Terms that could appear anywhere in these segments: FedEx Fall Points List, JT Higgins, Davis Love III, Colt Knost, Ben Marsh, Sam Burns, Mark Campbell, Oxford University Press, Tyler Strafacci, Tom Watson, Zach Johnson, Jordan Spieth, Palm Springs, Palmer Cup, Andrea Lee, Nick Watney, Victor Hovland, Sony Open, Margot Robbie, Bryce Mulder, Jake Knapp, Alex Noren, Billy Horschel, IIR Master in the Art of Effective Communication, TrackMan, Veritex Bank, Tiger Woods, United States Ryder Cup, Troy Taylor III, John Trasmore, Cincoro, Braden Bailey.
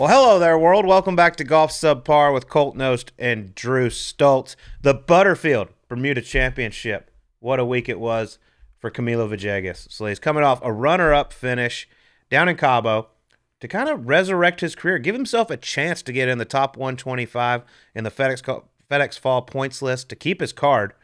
Well, hello there, world. Welcome back to Golf Subpar with Colt Knost and Drew Stoltz. The Butterfield Bermuda Championship. What a week it was for Camilo Villegas. So he's coming off a runner-up finish down in Cabo to kind of resurrect his career, give himself a chance to get in the top 125 in the FedEx Fall Points List to keep his card.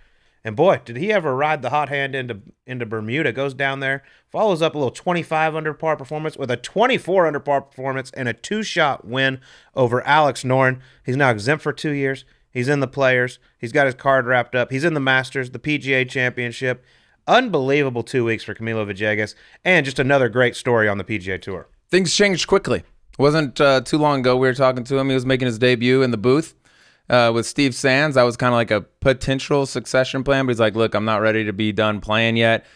And boy, did he ever ride the hot hand into Bermuda. Goes down there, follows up a little 25 under par performance with a 24 under par performance and a two-shot win over Alex Noren. He's now exempt for 2 years. He's in the Players. He's got his card wrapped up. He's in the Masters, the PGA Championship. Unbelievable 2 weeks for Camilo Villegas, and just another great story on the PGA Tour. Things changed quickly. It wasn't too long ago we were talking to him. He was making his debut in the booth. With Steve Sands, I was kind of like a potential succession plan, but he's like, look, I'm not ready to be done playing yet.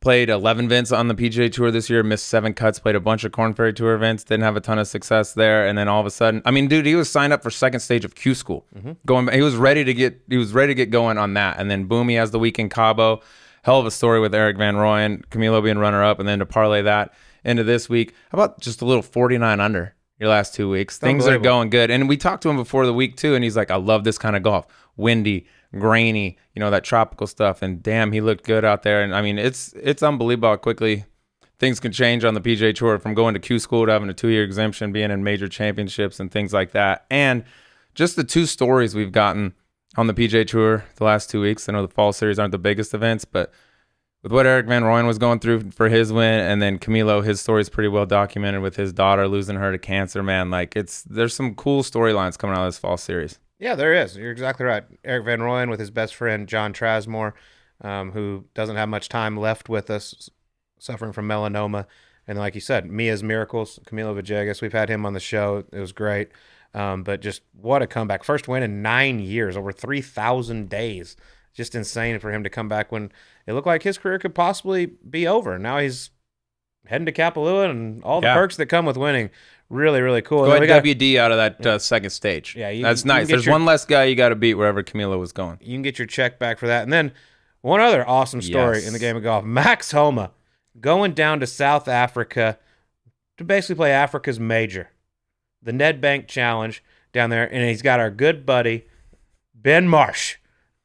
Played 11 events on the PGA Tour this year, missed 7 cuts, played a bunch of Corn Ferry Tour events, didn't have a ton of success there. And then all of a sudden, I mean, dude, he was signed up for second stage of Q School. He was ready to get going on that. And then boom, he has the week in Cabo. Hell of a story with Eric Van Rooyen, Camilo being runner-up, and then to parlay that into this week. How about just a little 49 under? Your last 2 weeks, things are going good. And we talked to him before the week too, and he's like, I love this kind of golf. Windy, grainy, you know, that tropical stuff. And damn, he looked good out there. And I mean, it's unbelievable how quickly things can change on the PGA Tour, from going to Q School to having a 2-year exemption, being in major championships and things like that. And just the 2 stories we've gotten on the PGA Tour the last 2 weeks. I know the fall series aren't the biggest events, but with what Eric Van Rooyen was going through for his win, and then Camilo, his story is pretty well documented with his daughter losing her to cancer, man. Like, there's some cool storylines coming out of this fall series. Yeah, there is. You're exactly right. Eric Van Rooyen with his best friend, John Trasmore, who doesn't have much time left with us, suffering from melanoma. And like you said, Mia's Miracles, Camilo Villegas. We've had him on the show. It was great. But just what a comeback. First win in 9 years, over 3,000 days. Just insane for him to come back when it looked like his career could possibly be over. Now he's heading to Kapalua and all the perks that come with winning. Really, really cool. Go ahead, WD out of that second stage. Yeah, that's nice. There's one less guy you got to beat wherever Camilo was going. You can get your check back for that. And then one other awesome story in the game of golf. Max Homa going down to South Africa to basically play Africa's major, the Nedbank Challenge down there. And he's got our good buddy, Ben Marsh.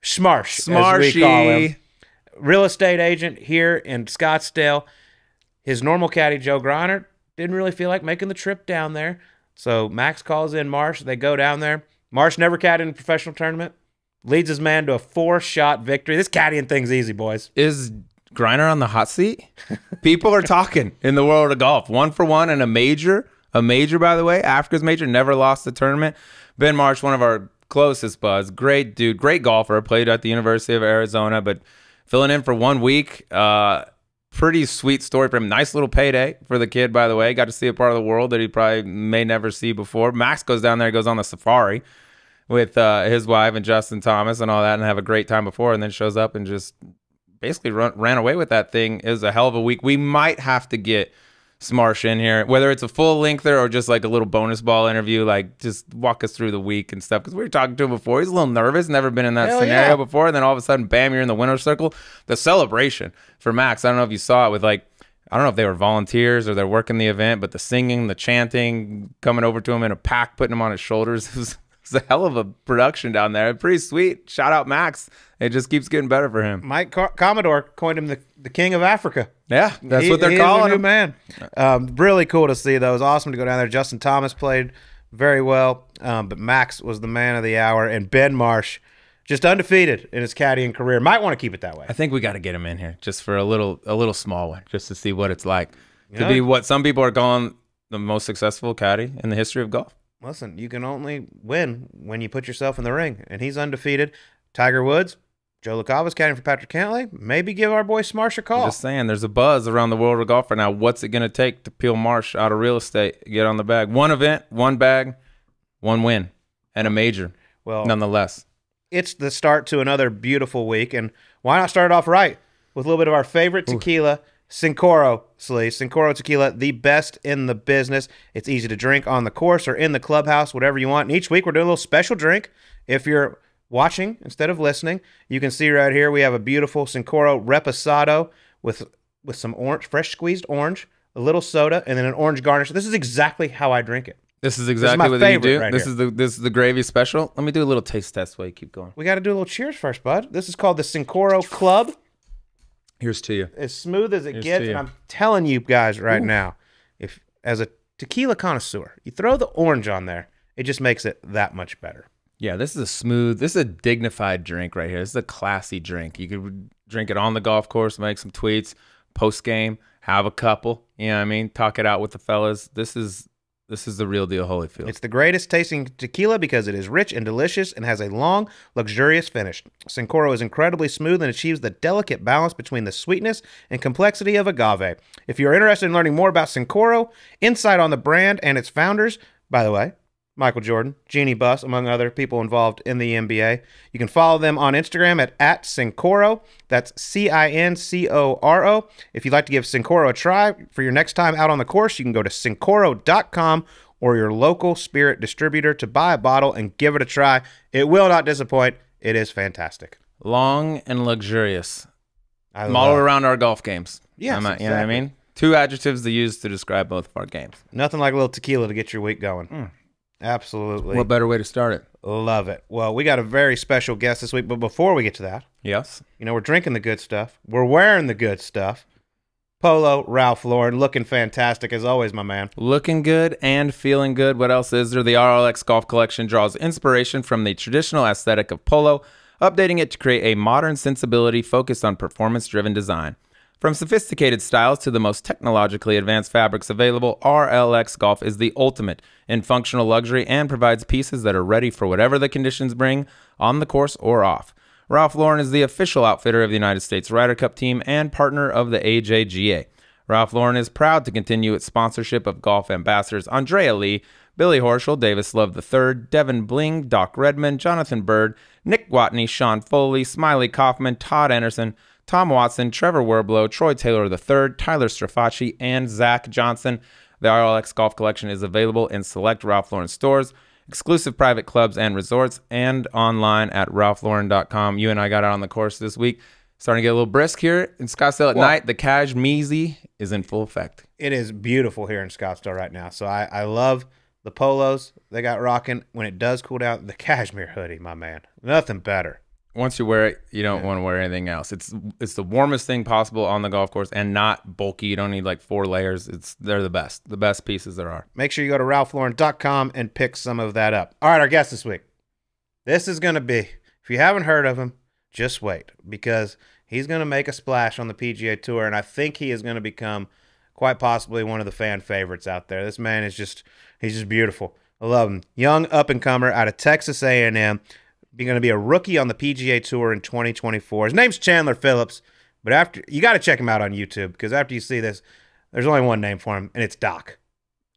Smarsh, as we call him. Real estate agent here in Scottsdale. His normal caddy, Joe Griner, didn't really feel like making the trip down there. So Max calls in Marsh. They go down there. Marsh never caddied in a professional tournament. Leads his man to a 4-shot victory. This caddying thing's easy, boys. Is Griner on the hot seat? People are talking in the world of golf. 1 for 1 in a major, by the way. Africa's major, never lost the tournament. Ben Marsh, one of our closest buds, great dude, great golfer, played at the University of Arizona, but filling in for 1 week. Pretty sweet story for him. Nice little payday for the kid, by the way. Got to see a part of the world that he probably may never see before. Max goes down there, goes on the safari with his wife and Justin Thomas and all that, and have a great time before, and then shows up and just basically ran away with that thing. It was a hell of a week. We might have to get Smarsh in here, whether it's a full lengther or just like a little bonus ball interview, like just walk us through the week and stuff, because we were talking to him before. He's a little nervous, never been in that scenario before, and then all of a sudden, bam, you're in the winner's circle. The celebration for Max, I don't know if you saw it, with like, I don't know if they were volunteers or they're working the event, but the singing, the chanting, coming over to him in a pack, putting him on his shoulders, it was a hell of a production down there. Pretty sweet. Shout out Max. It just keeps getting better for him. Mike Commodore coined him the king of Africa. Yeah, that's what they're calling him. Man. Really cool to see, though. It was awesome to go down there. Justin Thomas played very well, but Max was the man of the hour. And Ben Marsh, just undefeated in his caddying career. Might want to keep it that way. I think we got to get him in here just for a little small one, just to see what it's like to be what some people are calling the most successful caddy in the history of golf. Listen, you can only win when you put yourself in the ring, and he's undefeated. Tiger Woods, Joe Lacava's caddying for Patrick Cantley. Maybe give our boy Smarsh a call. I'm just saying, there's a buzz around the world of golf right now. What's it going to take to peel Marsh out of real estate, get on the bag? One event, one bag, one win, and a major, well, nonetheless. It's the start to another beautiful week, and why not start it off right with a little bit of our favorite tequila, Cincoro, Cincoro tequila, the best in the business. It's easy to drink on the course or in the clubhouse, whatever you want. And each week we're doing a little special drink. If you're watching instead of listening, you can see right here we have a beautiful Cincoro Reposado with some fresh squeezed orange, a little soda, and then an orange garnish. This is exactly how I drink it. This is exactly what you do. Right, this is the gravy special. Let me do a little taste test while you keep going. We got to do a little cheers first, bud. This is called the Cincoro Club. Here's to you. As smooth as it gets, and I'm telling you guys right now, if as a tequila connoisseur, you throw the orange on there, it just makes it that much better. Yeah, this is a smooth, this is a dignified drink right here. This is a classy drink. You could drink it on the golf course, make some tweets, post game, have a couple. You know what I mean? Talk it out with the fellas. This is the real deal, Holyfield. It's the greatest tasting tequila because it is rich and delicious and has a long, luxurious finish. Cincoro is incredibly smooth and achieves the delicate balance between the sweetness and complexity of agave. If you're interested in learning more about Cincoro, insight on the brand and its founders, by the way, Michael Jordan, Jeannie Buss, among other people involved in the NBA. You can follow them on Instagram at Cincoro. That's C-I-N-C-O-R-O. If you'd like to give Cincoro a try for your next time out on the course, you can go to Cincoro.com or your local spirit distributor to buy a bottle and give it a try. It will not disappoint. It is fantastic. Long and luxurious. I'm all around our golf games. Yes, exactly. You know what I mean? Two adjectives they use to describe both of our games. Nothing like a little tequila to get your week going. Mm. Absolutely. What better way to start it? Love it. Well, we got a very special guest this week, but before we get to that, yes, you know, we're drinking the good stuff. We're wearing the good stuff. Polo, Ralph Lauren, looking fantastic as always, my man. Looking good and feeling good. What else is there? The RLX Golf Collection draws inspiration from the traditional aesthetic of polo, updating it to create a modern sensibility focused on performance-driven design. From sophisticated styles to the most technologically advanced fabrics available, RLX Golf is the ultimate in functional luxury and provides pieces that are ready for whatever the conditions bring, on the course or off. Ralph Lauren is the official outfitter of the United States Ryder Cup team and partner of the AJGA. Ralph Lauren is proud to continue its sponsorship of golf ambassadors Andrea Lee, Billy Horschel, Davis Love III, Devin Bling, Doc Redman, Jonathan Bird, Nick Watney, Sean Foley, Smiley Kaufman, Todd Anderson, Tom Watson, Trevor Werblow, Troy Taylor III, Tyler Strafacci, and Zach Johnson. The RLX Golf Collection is available in select Ralph Lauren stores, exclusive private clubs and resorts, and online at ralphlauren.com. You and I got out on the course this week. Starting to get a little brisk here in Scottsdale at night. The Kashmizi is in full effect. It is beautiful here in Scottsdale right now. So I love the polos they got rocking. When it does cool down, the cashmere hoodie, my man. Nothing better. Once you wear it, you don't want to wear anything else. It's the warmest thing possible on the golf course and not bulky. You don't need like four layers. They're the best pieces there are. Make sure you go to RalphLauren.com and pick some of that up. All right, our guest this week. This is going to be, if you haven't heard of him, just wait, because he's going to make a splash on the PGA Tour, and I think he is going to become quite possibly one of the fan favorites out there. This man is just, he's just beautiful. I love him. Young up-and-comer out of Texas A&M. Going to be a rookie on the PGA Tour in 2024. His name's Chandler Phillips, but after you got to check him out on YouTube, because after you see this, there's only one name for him, and it's Doc.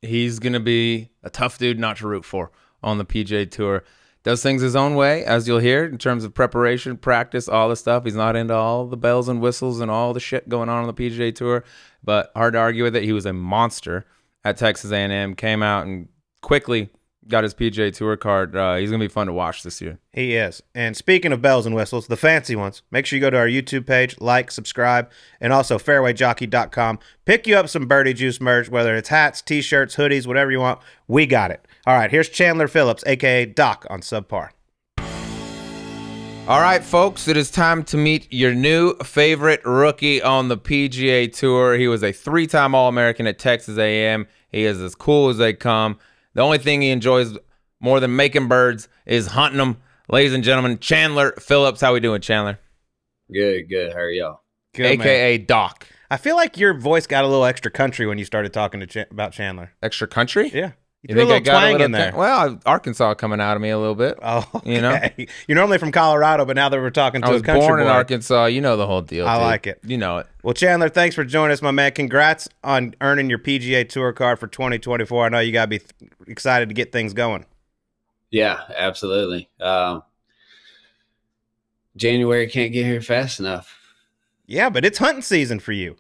He's going to be a tough dude not to root for on the PGA Tour. Does things his own way, as you'll hear, in terms of preparation, practice, all this stuff. He's not into all the bells and whistles and all the shit going on the PGA Tour, but hard to argue with it. He was a monster at Texas A&M, came out and quickly got his PGA Tour card. He's going to be fun to watch this year. He is. And speaking of bells and whistles, the fancy ones, make sure you go to our YouTube page, like, subscribe, and also fairwayjockey.com. Pick you up some Birdie Juice merch, whether it's hats, T-shirts, hoodies, whatever you want. We got it. All right, here's Chandler Phillips, a.k.a. Doc, on Subpar. All right, folks, it is time to meet your new favorite rookie on the PGA Tour. He was a three-time All-American at Texas A&M. He is as cool as they come. The only thing he enjoys more than making birds is hunting them. Ladies and gentlemen, Chandler Phillips. How we doing, Chandler? Good, good. How are y'all? AKA man. Doc. I feel like your voice got a little extra country when you started talking to about Chandler. Extra country? Yeah. You think I got a little in there? Well, Arkansas coming out of me a little bit. Oh, okay. You know? You're normally from Colorado, but now that we're talking to a country boy. I was born in Arkansas. You know the whole deal. I like it. You know it. Well, Chandler, thanks for joining us, my man. Congrats on earning your PGA Tour card for 2024. I know you got to be excited to get things going. Yeah, absolutely. January can't get here fast enough. Yeah, but it's hunting season for you.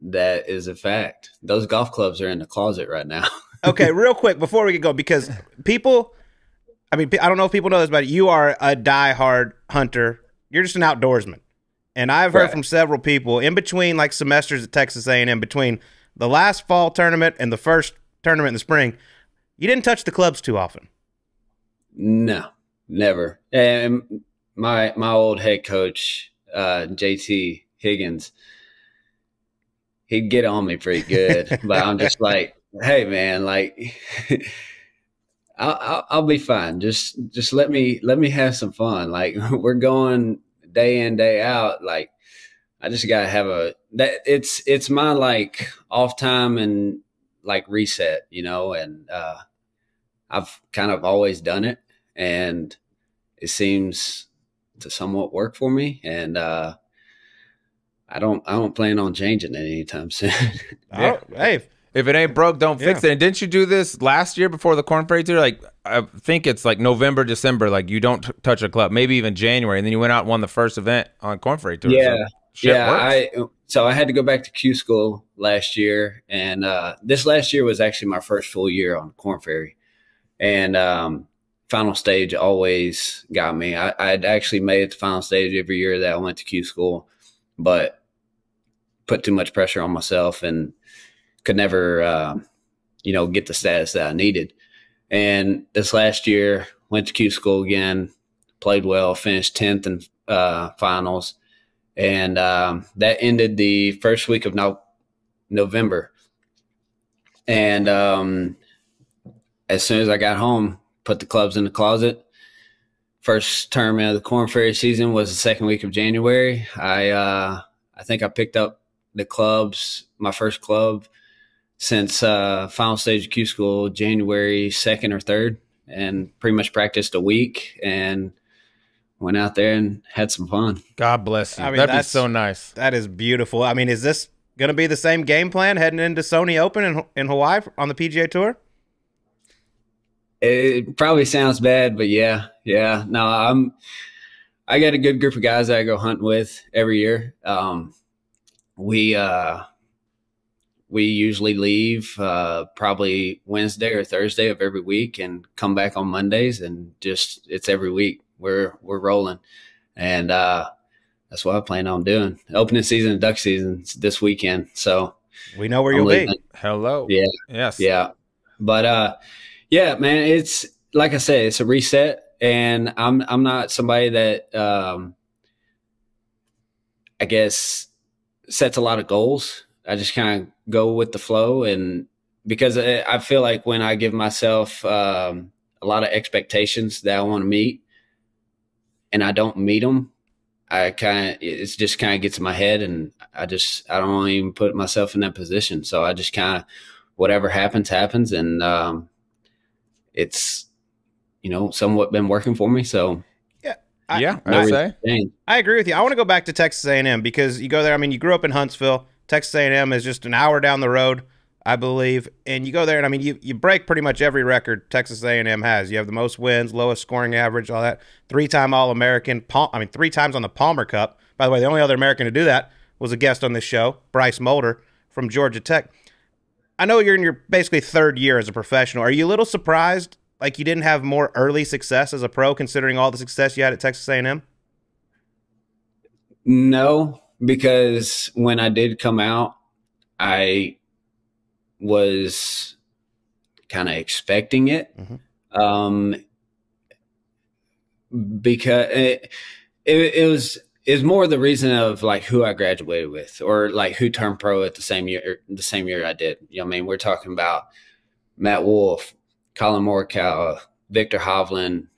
That is a fact. Those golf clubs are in the closet right now. Okay, real quick before we can go, because people, I mean, I don't know if people know this, but you are a diehard hunter. You're just an outdoorsman. And I've heard from several people in between like semesters at Texas A&M, between the last fall tournament and the first tournament in the spring, You didn't touch the clubs too often. No, never. And my old head coach, JT Higgins, he'd get on me pretty good. But I'm just like, hey man, like I'll be fine. Just let me have some fun. Like we're going day in, day out. Like I just gotta have it's my like off time and like reset, you know, and I've kind of always done it and it seems to somewhat work for me. And I don't plan on changing it anytime soon. Yeah. Hey, if it ain't broke, don't fix it. And didn't you do this last year before the Corn Ferry Tour? Like, I think it's like November, December. Like, you don't touch a club, maybe even January. And then you went out and won the first event on Corn Ferry Tour. Yeah, so yeah. So I had to go back to Q School last year, and this last year was actually my first full year on Corn Ferry. And final stage always got me. I'd actually made it to final stage every year that I went to Q School, but put too much pressure on myself and could never, you know, get the status that I needed. And this last year, went to Q School again, played well, finished 10th in finals. And that ended the first week of November. And as soon as I got home, put the clubs in the closet. First tournament of the Corn Ferry season was the second week of January. I think I picked up the clubs, my first club, since final stage of Q School, January 2nd or 3rd, and pretty much practiced a week and went out there and had some fun. God bless you. I mean, that's so nice. That is beautiful. I mean, is this going to be the same game plan heading into Sony Open in Hawaii on the PGA Tour? It probably sounds bad, but yeah. No, I got a good group of guys that I go hunting with every year. We usually leave probably Wednesday or Thursday of every week and come back on Mondays, and just it's every week we're rolling, and that's what I plan on doing. Opening season and duck season this weekend, so we know where you'll be. Hello, yeah, yes, yeah, but yeah, man, it's like I said, it's a reset, and I'm not somebody that I guess sets a lot of goals. I just kind of go with the flow, and because I feel like when I give myself a lot of expectations that I want to meet and I don't meet them, it's just kind of gets in my head, and I don't even put myself in that position. So I just kind of, whatever happens. And it's, you know, somewhat been working for me. So I agree with you. I want to go back to Texas A&M because you go there. I mean, you grew up in Huntsville. Texas A&M is just an hour down the road, I believe. And you go there, and I mean, you break pretty much every record Texas A&M has. You have the most wins, lowest scoring average, all that. Three-time All-American. I mean, 3 times on the Palmer Cup. By the way, the only other American to do that was a guest on this show, Bryce Mulder from Georgia Tech. I know you're in your basically third year as a professional. Are you a little surprised like you didn't have more early success as a pro, considering all the success you had at Texas A&M? No, because when I did come out, I was kind of expecting it. Mm-hmm. Because it was more the reason of like who I graduated with, or like who turned pro at the same year I did. You know what I mean? We're talking about Matt Wolff, Colin Morikawa, Victor Hovland,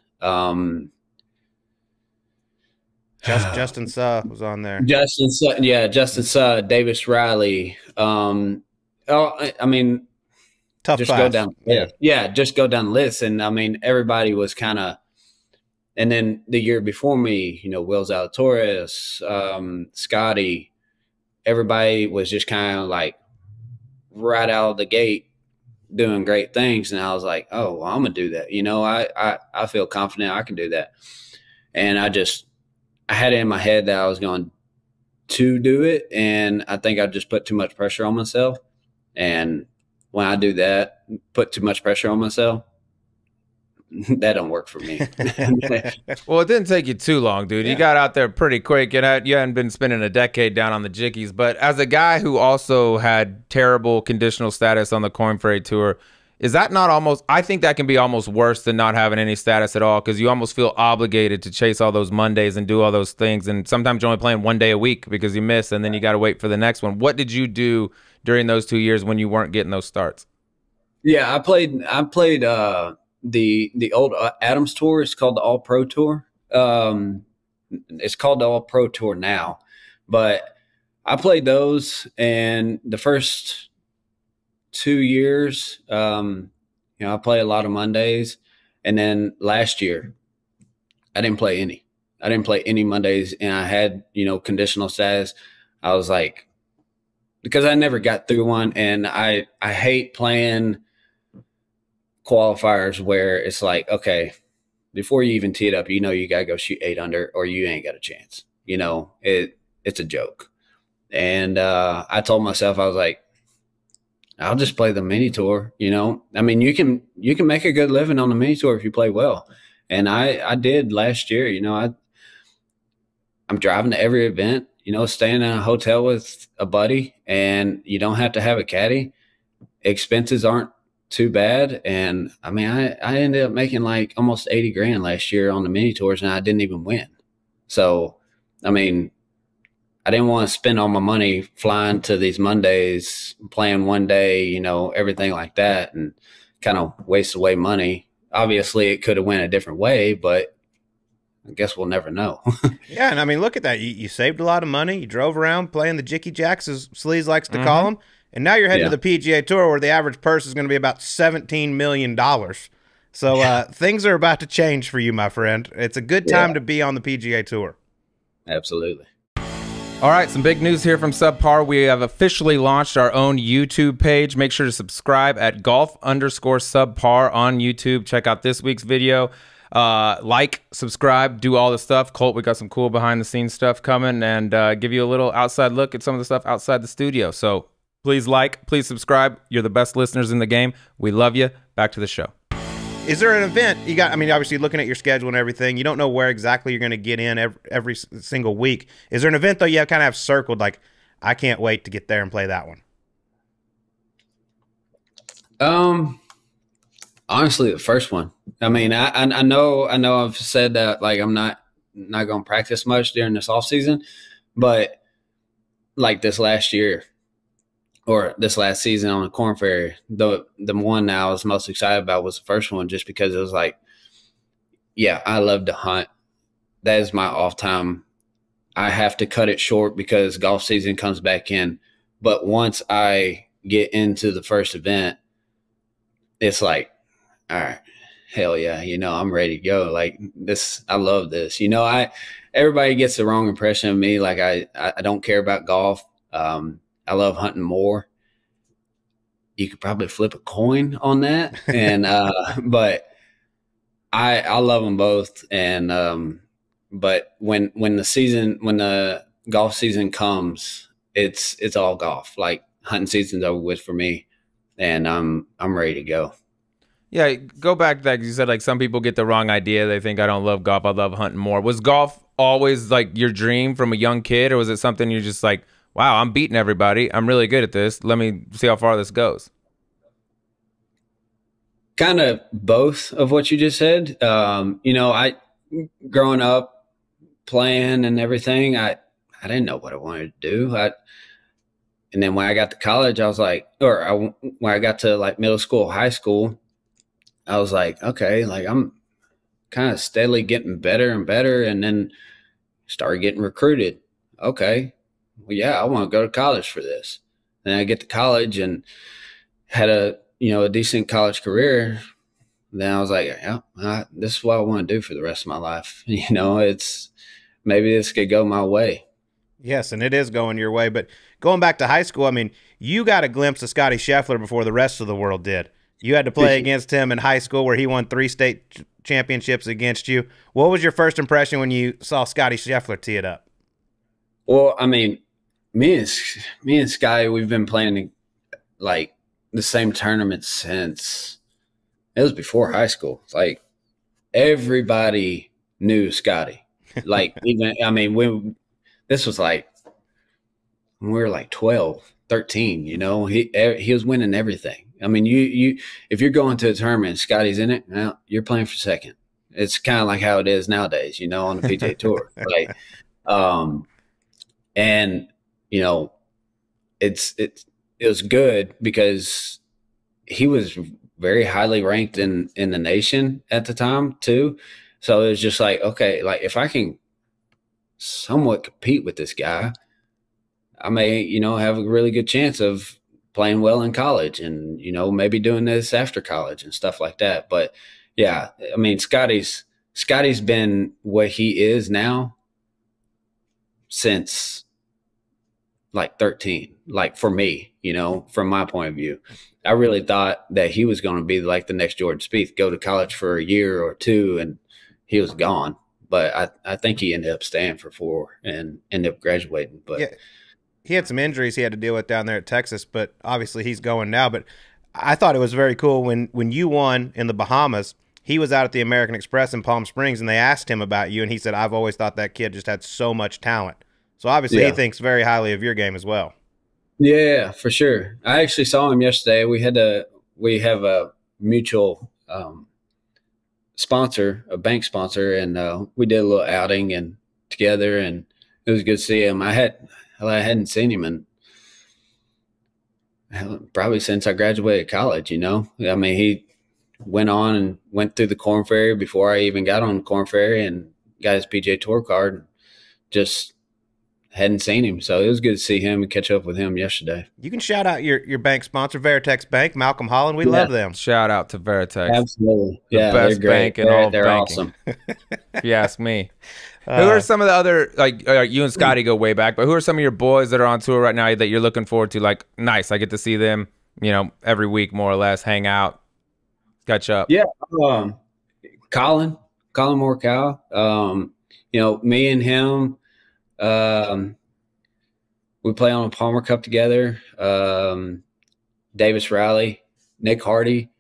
Justin Suh was on there. Justin Suh, Davis Riley. I mean, tough. Just go down. Yeah, just go down the list, and I mean, everybody was kind of. And then the year before me, you know, Will Zalatoris, Scottie, everybody was just kind of like right out of the gate doing great things. And I was like, oh, well, I'm going to do that. You know, I feel confident I can do that. And I had it in my head that I was going to do it. And I think I just put too much pressure on myself. And when I do that, put too much pressure on myself, that don't work for me. Well, it didn't take you too long, dude. Yeah. You got out there pretty quick, and you hadn't been spending a decade down on the jickies. But as a guy who also had terrible conditional status on the Corn Ferry Tour, Is that not almost, I think that can be almost worse than not having any status at all, because you almost feel obligated to chase all those Mondays and do all those things. And sometimes you're only playing one day a week because you miss, and then you got to wait for the next one. What did you do during those 2 years when you weren't getting those starts? Yeah, I played the old Adams Tour. It's called the All Pro Tour. It's called the All Pro Tour now, but I played those, and the first 2 years, you know, I play a lot of Mondays, and then last year I didn't play any. I didn't play any Mondays, and I had, you know, conditional status. I was like, because I never got through one, and I hate playing qualifiers where it's like, okay, before you even tee it up, you know, you got to go shoot 8 under or you ain't got a chance. You know, it's a joke. And I told myself, I was like, I'll just play the mini tour. You know, I mean, you can make a good living on the mini tour if you play well. And I did last year. You know, I'm driving to every event, you know, staying in a hotel with a buddy, and you don't have to have a caddy. Expenses aren't too bad. And I mean, I ended up making like almost 80 grand last year on the mini tours, and I didn't even win. So, I mean, I didn't want to spend all my money flying to these Mondays, playing one day, you know, everything like that, and kind of waste away money. Obviously, it could have went a different way, but I guess we'll never know. Yeah, and I mean, look at that. You saved a lot of money. You drove around playing the Jicky Jacks, as Sleaze likes to call them, and now you're heading to the PGA Tour, where the average purse is going to be about $17 million. So things are about to change for you, my friend. It's a good time to be on the PGA Tour. Absolutely. All right, some big news here from Subpar. We have officially launched our own YouTube page. Make sure to subscribe at golf_subpar on YouTube. Check out this week's video. Like, subscribe, do all the stuff. Colt, we got some cool behind-the-scenes stuff coming, and give you a little outside look at some of the stuff outside the studio. So please like, please subscribe. You're the best listeners in the game. We love you. Back to the show. Is there an event you got? I mean, obviously, looking at your schedule and everything, you don't know where exactly you're going to get in every single week. Is there an event, though, you kind of have circled, like, I can't wait to get there and play that one? Honestly, the first one. I mean, I know I've said that, like, I'm not going to practice much during this off season, but like this last year, or this last season on the Corn Ferry, the one that I was most excited about was the first one, just because it was like, yeah, I love to hunt. That is my off time. I have to cut it short because golf season comes back in. But once I get into the first event, it's like, all right, hell yeah, you know, I'm ready to go. Like this, I love this. You know, everybody gets the wrong impression of me. Like I don't care about golf. I love hunting more. You could probably flip a coin on that. And, but I love them both. And, but when the golf season comes, it's all golf. Like hunting season's over with for me, and I'm ready to go. Yeah. Go back to that. 'Cause you said, like, some people get the wrong idea. They think I don't love golf. I love hunting more. Was golf always like your dream from a young kid, or was it something you're just like, wow, I'm beating everybody. I'm really good at this. Let me see how far this goes. Kind of both of what you just said. You know, growing up playing and everything, I didn't know what I wanted to do. And then when I got to college, I was like, or when I got to like middle school, high school, I was like, okay, like I'm kind of steadily getting better and better. And then started getting recruited. Okay. Well, yeah, I want to go to college for this. And I get to college and had a decent college career. And then I was like, yeah, this is what I want to do for the rest of my life. You know, it's maybe this could go my way. Yes, and it is going your way. But going back to high school, I mean, you got a glimpse of Scottie Scheffler before the rest of the world did. You had to play against him in high school, where he won 3 state championships against you. What was your first impression when you saw Scottie Scheffler tee it up? Well, I mean, me and Scottie, we've been playing like the same tournament since it was before high school. Like everybody knew Scottie. Like even, I mean, this was like when we were like 12, 13, you know, he was winning everything. I mean, you if you're going to a tournament, Scottie's in it, well, you're playing for second. It's kind of like how it is nowadays, you know, on the PGA Tour. Like, and you know, it was good because he was very highly ranked in the nation at the time too. So it was just like, okay, like if I can somewhat compete with this guy, I may, you know, have a really good chance of playing well in college and, you know, maybe doing this after college and stuff like that. But yeah, I mean, Scottie's been what he is now since like 13, like for me, you know, from my point of view. I really thought that he was going to be like the next Jordan Spieth, go to college for a year or two, and he was gone. But I think he ended up staying for four and ended up graduating. But yeah, he had some injuries he had to deal with down there at Texas, but obviously he's going now. But I thought it was very cool when you won in the Bahamas, he was out at the American Express in Palm Springs, and they asked him about you, and he said, I've always thought that kid just had so much talent. So obviously he thinks very highly of your game as well. Yeah, for sure. I actually saw him yesterday. We have a mutual sponsor, a bank sponsor, and we did a little outing and together, and it was good to see him. I hadn't seen him in probably since I graduated college, you know. I mean, he went on and went through the Corn Ferry before I even got on the Corn Ferry and got his PGA Tour card, and just hadn't seen him. So it was good to see him and catch up with him yesterday. You can shout out your bank sponsor, Veritex Bank, Malcolm Holland. We love them. Shout out to Veritex. Absolutely. Yeah, the best bank in all banking. They're awesome. If you ask me. Who are some of the other, like you and Scottie go way back, but who are some of your boys that are on tour right now that you're looking forward to? Like, nice, I get to see them, you know, every week more or less, hang out, catch up. Yeah. Colin Morikawa. You know, me and him, we play on a Palmer Cup together. Davis Riley, Nick Hardy,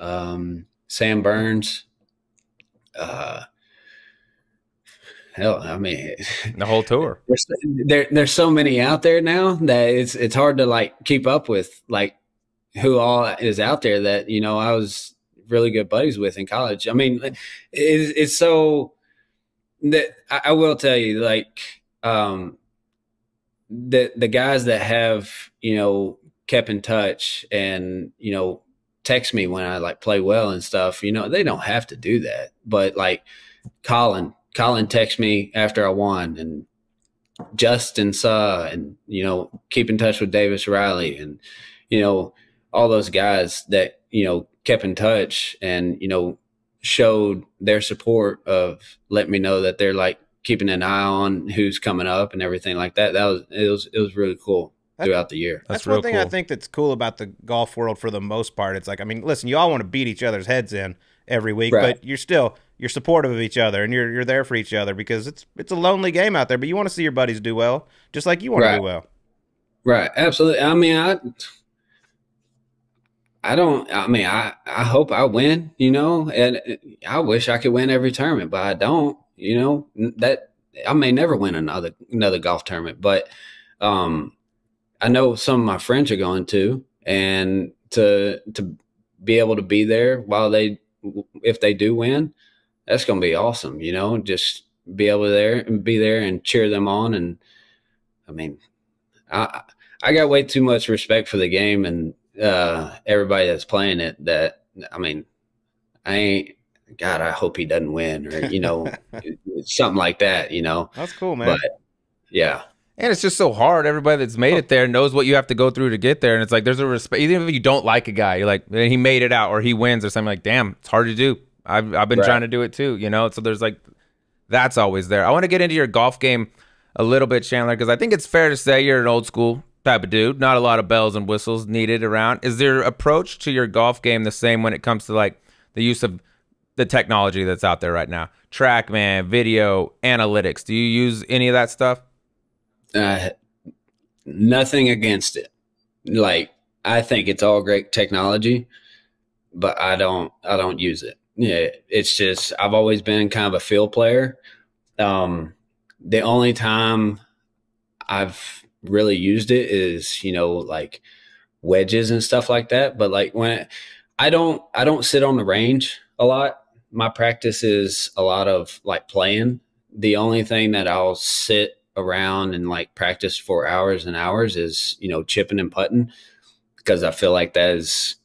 Sam Burns, hell, I mean, the whole tour. There's so many out there now that it's hard to like keep up with like who all is out there that, you know, I was really good buddies with in college. I mean, it's so that I will tell you, like, the guys that have, you know, kept in touch and, you know, text me when I like play well and stuff, you know, they don't have to do that. But like Colin texted me after I won, and Justin Suh, and, you know, keep in touch with Davis Riley, and, you know, all those guys that, you know, kept in touch and, you know, showed their support of letting me know that they're like keeping an eye on who's coming up and everything like that. It was really cool throughout the year. That's one thing cool. I think that's cool about the golf world for the most part. It's like, I mean, listen, you all want to beat each other's heads in every week, right, but you're supportive of each other, and you're there for each other, because it's a lonely game out there, but you want to see your buddies do well, just like you want to do well. Right. Absolutely. I mean, I hope I win, you know, and I wish I could win every tournament, but I don't. You know, that I may never win another golf tournament, but I know some of my friends are going to, and to be able to be there while if they do win, that's going to be awesome. You know, just be there and cheer them on. And I mean, I got way too much respect for the game and everybody that's playing it. That, I mean, I ain't. God, I hope he doesn't win, or, you know, something like that, you know. That's cool, man. But, yeah. And it's just so hard. Everybody that's made it there knows what you have to go through to get there. And it's like, there's a respect. Even if you don't like a guy, you're like, he made it out, or he wins or something, like, damn, it's hard to do. I've been trying to do it too, you know. So there's like, that's always there. I want to get into your golf game a little bit, Chandler, because I think it's fair to say you're an old school type of dude. Not a lot of bells and whistles needed around. Is your approach to your golf game the same when it comes to like the use of the technology that's out there right now? TrackMan, video, analytics. Do you use any of that stuff? Nothing against it. Like, I think it's all great technology, but I don't use it. Yeah. It's just, I've always been kind of a field player. The only time I've really used it is, you know, like wedges and stuff like that. But like when I don't sit on the range a lot. My practice is a lot of like playing. The only thing that I'll sit around and like practice for hours and hours is, you know, chipping and putting, because I feel like that is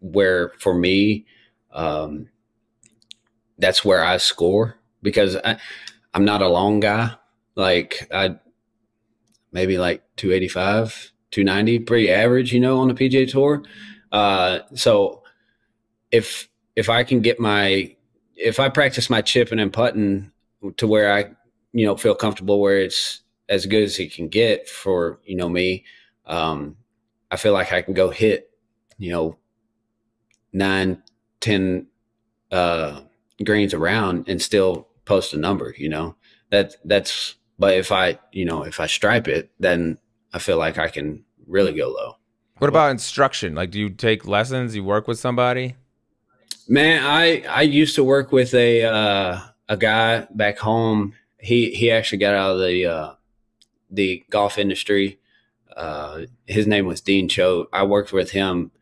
where for me, that's where I score, because I'm not a long guy. Like I maybe like 285, 290, pretty average, you know, on the PGA Tour. So if I can get if I practice my chipping and putting to where I, you know, feel comfortable, where it's as good as it can get for, you know, me, I feel like I can go hit, you know, 9, 10 greens around and still post a number, you know. That's but if I, you know, if I stripe it, then I feel like I can really go low. What about instruction? Like, do you take lessons? You work with somebody? Man, I used to work with a guy back home. He actually got out of the golf industry. His name was Dean Cho. I worked with him,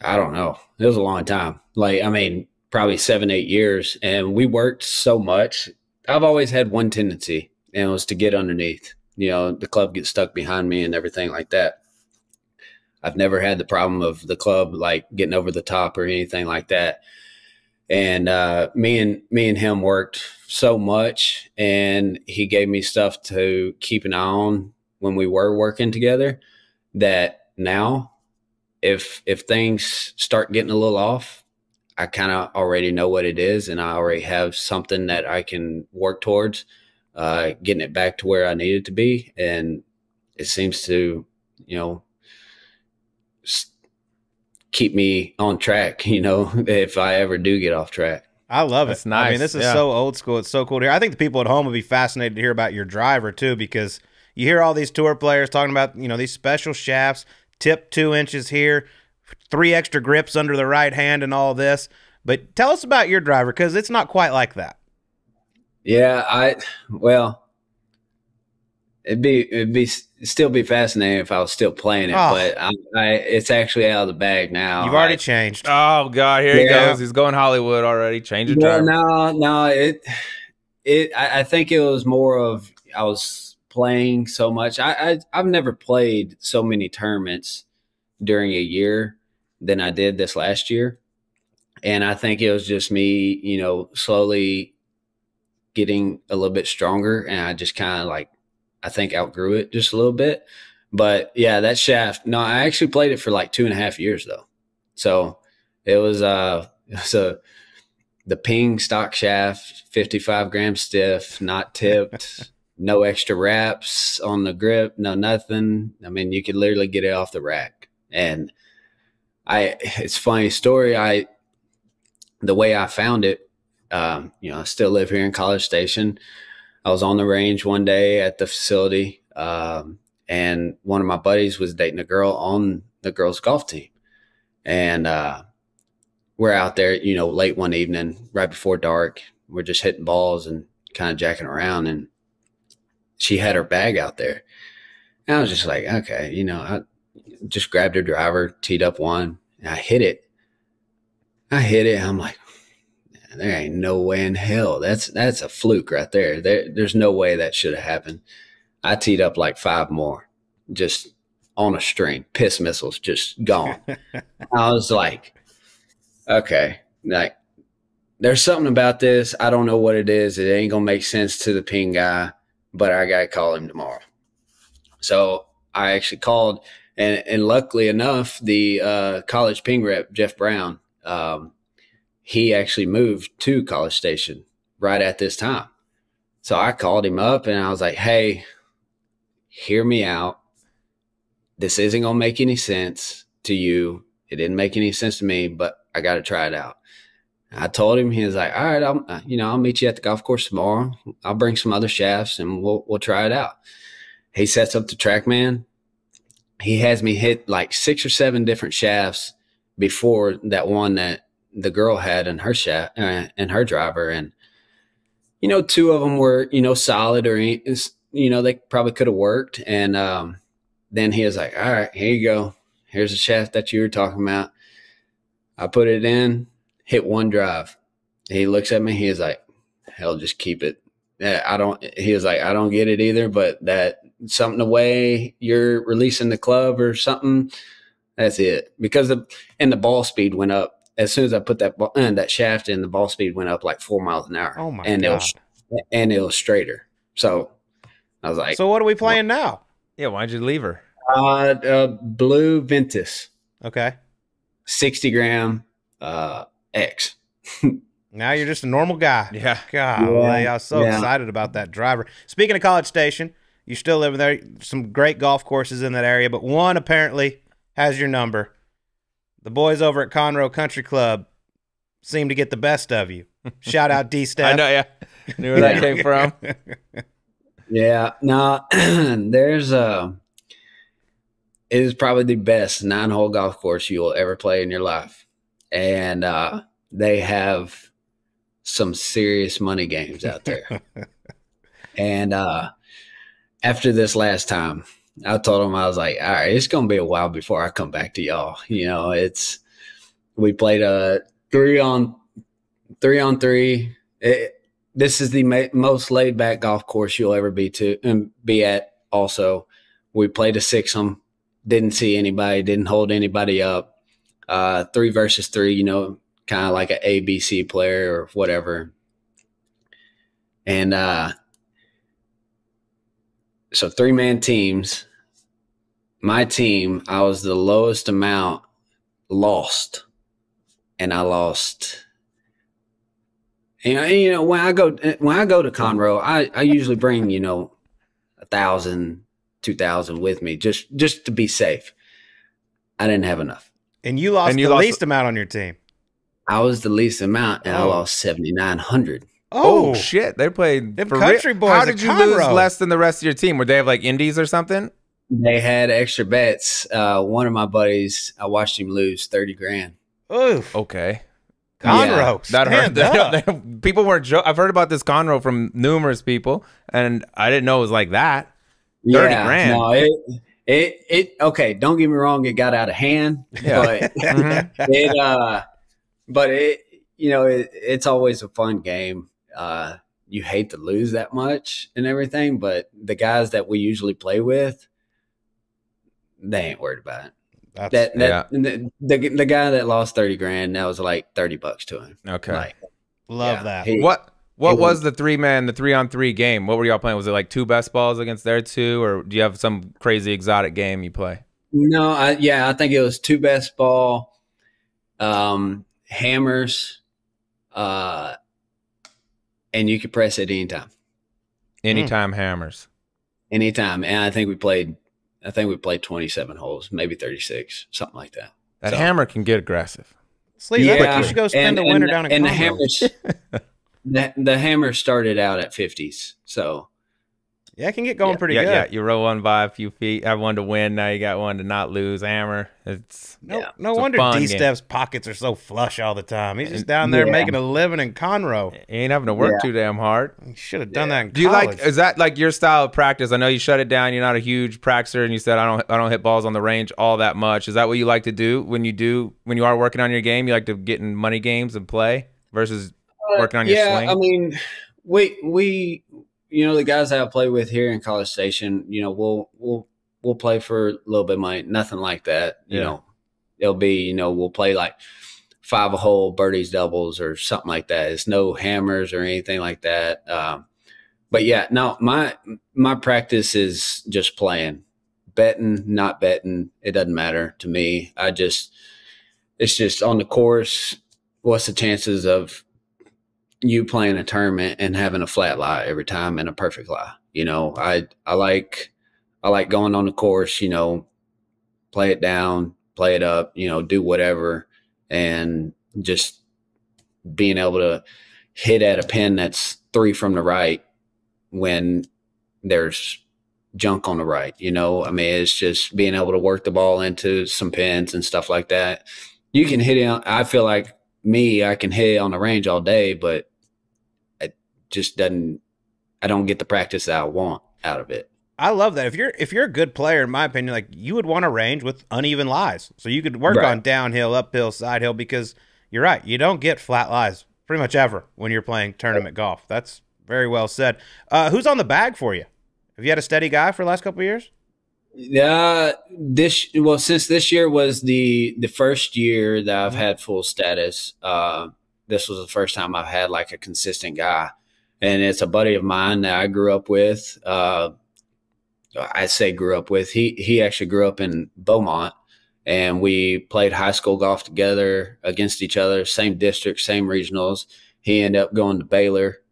I don't know, it was a long time. Like, I mean, probably 7, 8 years. And we worked so much. I've always had one tendency, and it was to get underneath. You know, the club gets stuck behind me and everything like that. I've never had the problem of the club like getting over the top or anything like that. And me and him worked so much, and he gave me stuff to keep an eye on when we were working together, that now if things start getting a little off, I kind of already know what it is, and I already have something that I can work towards getting it back to where I need it to be. And it seems to, you know, keep me on track, you know, if I ever do get off track. I love it. That's nice. I mean, this is so old school. It's so cool to hear. I think the people at home will be fascinated to hear about your driver too, because you hear all these tour players talking about, you know, these special shafts, tip 2 inches here, 3 extra grips under the right hand and all this. But tell us about your driver, because it's not quite like that. Yeah, well, it'd still be fascinating if I was still playing it, but it's actually out of the bag now. You've already changed. Oh God, here he goes. He's going Hollywood already. Change your driver. No. I think it was more of I was playing so much. I've never played so many tournaments during a year than I did this last year, and I think it was just me, you know, slowly getting a little bit stronger, and I just kind of like, I think outgrew it just a little bit. But yeah, that shaft. No, I actually played it for like 2.5 years though. So it was the ping stock shaft, 55 gram stiff, not tipped, no extra wraps on the grip, no nothing. I mean, you could literally get it off the rack. And it's a funny story. The way I found it, you know, I still live here in College Station. I was on the range one day at the facility, and one of my buddies was dating a girl on the girls' golf team. And we're out there, you know, late one evening, right before dark. We're just hitting balls and kind of jacking around, and she had her bag out there. And I was just like, okay, you know, I just grabbed her driver, teed up one, and I hit it. I'm like, there ain't no way in hell. That's a fluke right there. There's no way that should have happened. I teed up like 5 more, just on a string, piss missiles, just gone. I was like, okay, like there's something about this. I don't know what it is. It ain't gonna make sense to the ping guy, but I gotta call him tomorrow. So I actually called, and luckily enough, the college ping rep, Jeff Brown, he actually moved to College Station right at this time. So I called him up and I was like, hey, hear me out. This isn't going to make any sense to you. It didn't make any sense to me, but I got to try it out. I told him, he was like, all right, I'll meet you at the golf course tomorrow. I'll bring some other shafts and we'll try it out. He sets up the TrackMan. He has me hit like 6 or 7 different shafts before that one that the girl had in her shaft and her driver. And, you know, 2 of them were, you know, solid, or, you know, they probably could have worked. And then he was like, all right, here you go. Here's the shaft that you were talking about. I put it in, hit one drive. He looks at me. He was like, hell, just keep it. He was like, I don't get it either, but that something the way you're releasing the club or something, that's it. Because the ball speed went up. As soon as I put that ball in, that shaft in, the ball speed went up like 4 miles an hour. Oh my God. And it was straighter. So I was like, so what are we playing now? Yeah, why'd you leave her? Blue Ventus. Okay. 60 gram X. Now you're just a normal guy. Yeah. God, yeah. I was so excited about that driver. Speaking of College Station, you're still living there. Some great golf courses in that area, but one apparently has your number. The boys over at Conroe Country Club seem to get the best of you. Shout out D-Step. I know, yeah. Knew where that came from. Yeah. No, there's it is probably the best 9-hole golf course you will ever play in your life. And they have some serious money games out there. And after this last time, I told him, I was like, all right, it's going to be a while before I come back to y'all. You know, we played a 3-on-3. This is the most laid back golf course you'll ever be at. Also, we played a 6-um, didn't see anybody, didn't hold anybody up. 3 versus 3, you know, kind of like an ABC player or whatever. And, so 3-man teams. My team, I was the lowest amount lost, and I lost. You know when I go to Conroe, I usually bring 1,000, 2,000 with me just to be safe. I didn't have enough, and you lost the least amount on your team. I was the least amount, and I lost 7,900. Oh shit! They played them country boys. How did you lose less than the rest of your team? Would they have like indies or something? They had extra bets. One of my buddies, I watched him lose 30 grand. Oof. Okay. Conroe, that hurt. People weren't joking. I've heard about this Conroe from numerous people, and I didn't know it was like that. 30 grand. No, it. Okay, don't get me wrong. It got out of hand. Yeah. But it's always a fun game. You hate to lose that much and everything, but the guys that we usually play with, they ain't worried about it. The guy that lost 30 grand, that was like $30 to him. Okay, like, love that. What was the 3-on-3 game? What were y'all playing? Was it like 2 best balls against their 2, or do you have some crazy exotic game you play? No, I think it was 2 best ball, hammers, and you could press it anytime. Anytime hammers. Anytime. And I think we played 27 holes, maybe 36, something like that. That hammer can get aggressive. Sleep. Yeah. You should go spend the winter down in Conroe. The hammer started out at 50s. So yeah, it can get going pretty good. Yeah, you roll one by a few feet. Have one to win. Now you got one to not lose. Hammer. No wonder D-Steph's pockets are so flush all the time. He's just down there making a living in Conroe. He ain't having to work too damn hard. He should have done that in college. Is that like your style of practice? I know you shut it down. You're not a huge practicer, and you said I don't hit balls on the range all that much. Is that what you like to do when you are working on your game? You like to get in money games and play versus working on your swing? Yeah, I mean, we. You know, the guys that I play with here in College Station, we'll play for a little bit of money, nothing like that. You know, it'll be, we'll play like 5-a-hole birdies doubles or something like that. It's no hammers or anything like that. But yeah, no, my practice is just playing, betting, not betting. It doesn't matter to me. It's just on the course. What's the chances of you playing a tournament and having a flat lie every time and a perfect lie? You know, I like going on the course, play it down, play it up, do whatever, and just being able to hit at a pin that's 3 from the right when there's junk on the right. I mean, it's just being able to work the ball into some pins and stuff like that. You can hit it. I feel like I can hit on the range all day, but I don't get the practice that I want out of it. I love that. If you're a good player, in my opinion, like, you would want to range with uneven lies. So you could work on downhill, uphill, side hill, because you're right. You don't get flat lies pretty much ever when you're playing tournament golf. That's very well said. Who's on the bag for you? Have you had a steady guy for the last couple of years? Since this year was the first year that I've had full status, this was the first time I've had like a consistent guy. And it's a buddy of mine that I grew up with. I say grew up with. He actually grew up in Beaumont, and we played high school golf together against each other, same district, same regionals. He ended up going to Baylor.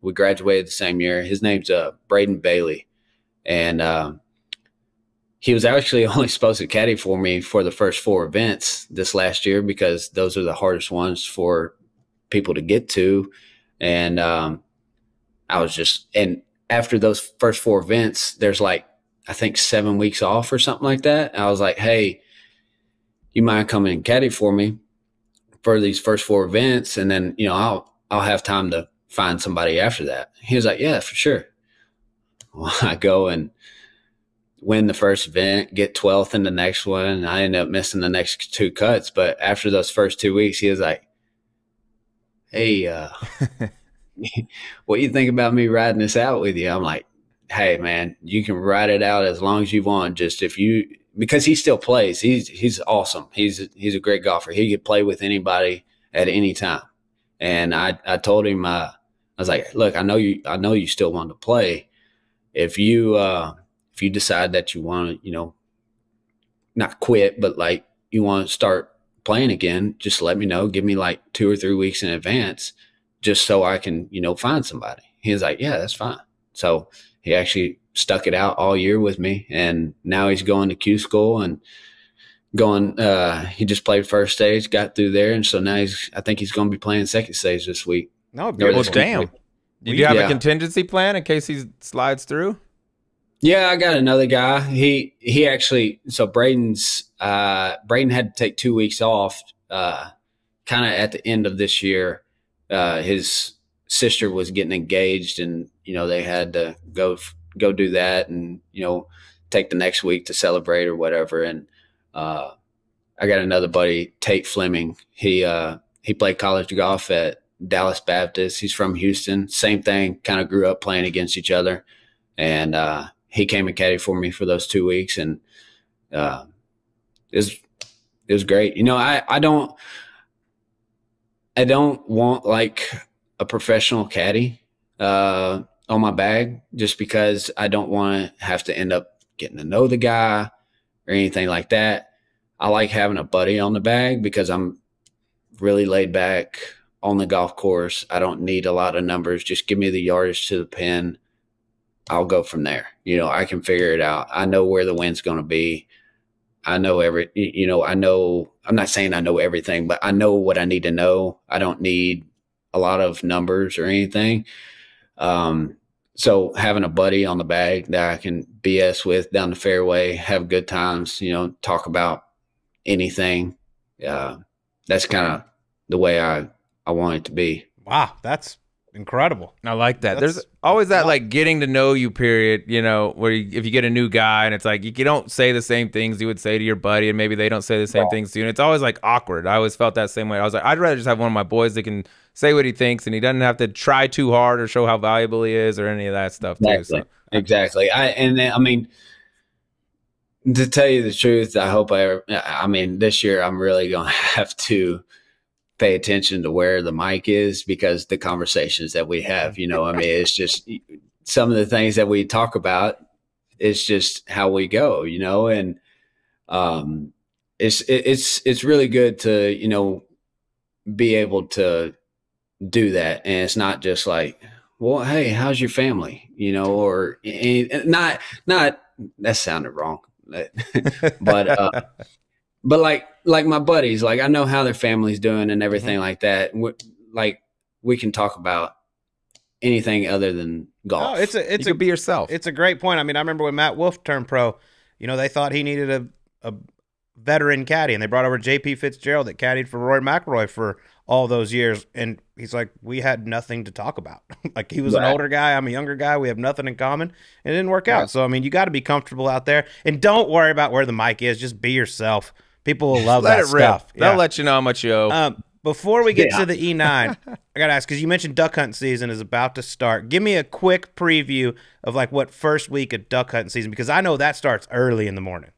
We graduated the same year. His name's Braden Bailey. And he was actually only supposed to caddy for me for the first four events this last year, because those are the hardest ones for people to get to. And after those first four events, there's like, I think 7 weeks off or something like that. I was like, hey, you mind coming and caddy for me for these first four events? And then, you know, I'll have time to find somebody after that. He was like, yeah, for sure. Well, I go and win the first event, get 12th in the next one. And I end up missing the next two cuts. But after those first 2 weeks, he was like, hey, what do you think about me riding this out with you? I'm like, hey man, you can ride it out as long as you want. Just because he still plays, he's awesome. He's a great golfer. He could play with anybody at any time. And I told him, I was like, look, I know you still want to play. If you decide that you want to, you know, not quit, but like you want to start playing again, just let me know. Give me like 2 or 3 weeks in advance, just so I can, you know, find somebody. He was like, yeah, that's fine. So he actually stuck it out all year with me. And now he's going to Q School and going, he just played first stage, got through there. And so now I think he's going to be playing second stage this week. No, beautiful. Damn. Do you have a contingency plan in case he slides through? Yeah, I got another guy. He actually, so Braden had to take 2 weeks off, kind of at the end of this year. His sister was getting engaged, and you know, they had to go do that, and you know, take the next week to celebrate or whatever. And I got another buddy, Tate Fleming. He played college golf at Dallas Baptist. He's from Houston. Same thing, kind of grew up playing against each other, and he came and caddied for me for those 2 weeks, and it was great. You know, I don't want like a professional caddy on my bag, just because I don't want to have to end up getting to know the guy or anything like that. I like having a buddy on the bag because I'm really laid back on the golf course. I don't need a lot of numbers. Just give me the yardage to the pin. I'll go from there. You know, I can figure it out. I know where the wind's going to be. I'm not saying I know everything, but I know what I need to know. I don't need a lot of numbers or anything. So having a buddy on the bag that I can BS with down the fairway, have good times, you know, talk about anything. That's kind of the way I want it to be. Wow. That's incredible. I like that. There's always that like getting to know you period, you know, where if you get a new guy and it's like you don't say the same things you would say to your buddy, and maybe they don't say the same things to you, and it's always like awkward. I always felt that same way. I was like, I'd rather just have one of my boys that can say what he thinks, and he doesn't have to try too hard or show how valuable he is or any of that stuff. Exactly. Too, so. Exactly. I mean, to tell you the truth, I mean this year I'm really gonna have to pay attention to where the mic is, because the conversations that we have, you know, I mean, it's just some of the things that we talk about. It's just how we go, you know, and it's really good to, you know, be able to do that. And it's not just like, well, hey, how's your family, you know, or not that sounded wrong, but like my buddies, like I know how their family's doing and everything like that. We can talk about anything other than golf. No, you could be yourself. It's a great point. I mean, I remember when Matt Wolf turned pro, you know, they thought he needed a veteran caddy, and they brought over JP Fitzgerald that caddied for Rory McIlroy for all those years. And he's like, we had nothing to talk about. Like, he was an older guy. I'm a younger guy. We have nothing in common. And it didn't work out. So, I mean, you got to be comfortable out there. And don't worry about where the mic is. Just be yourself. People will love that stuff. Yeah. They'll let you know how much you owe. Before we get to the E9, I got to ask, because you mentioned duck hunt season is about to start. Give me a quick preview of, like, what first week of duck hunting season, because I know that starts early in the morning.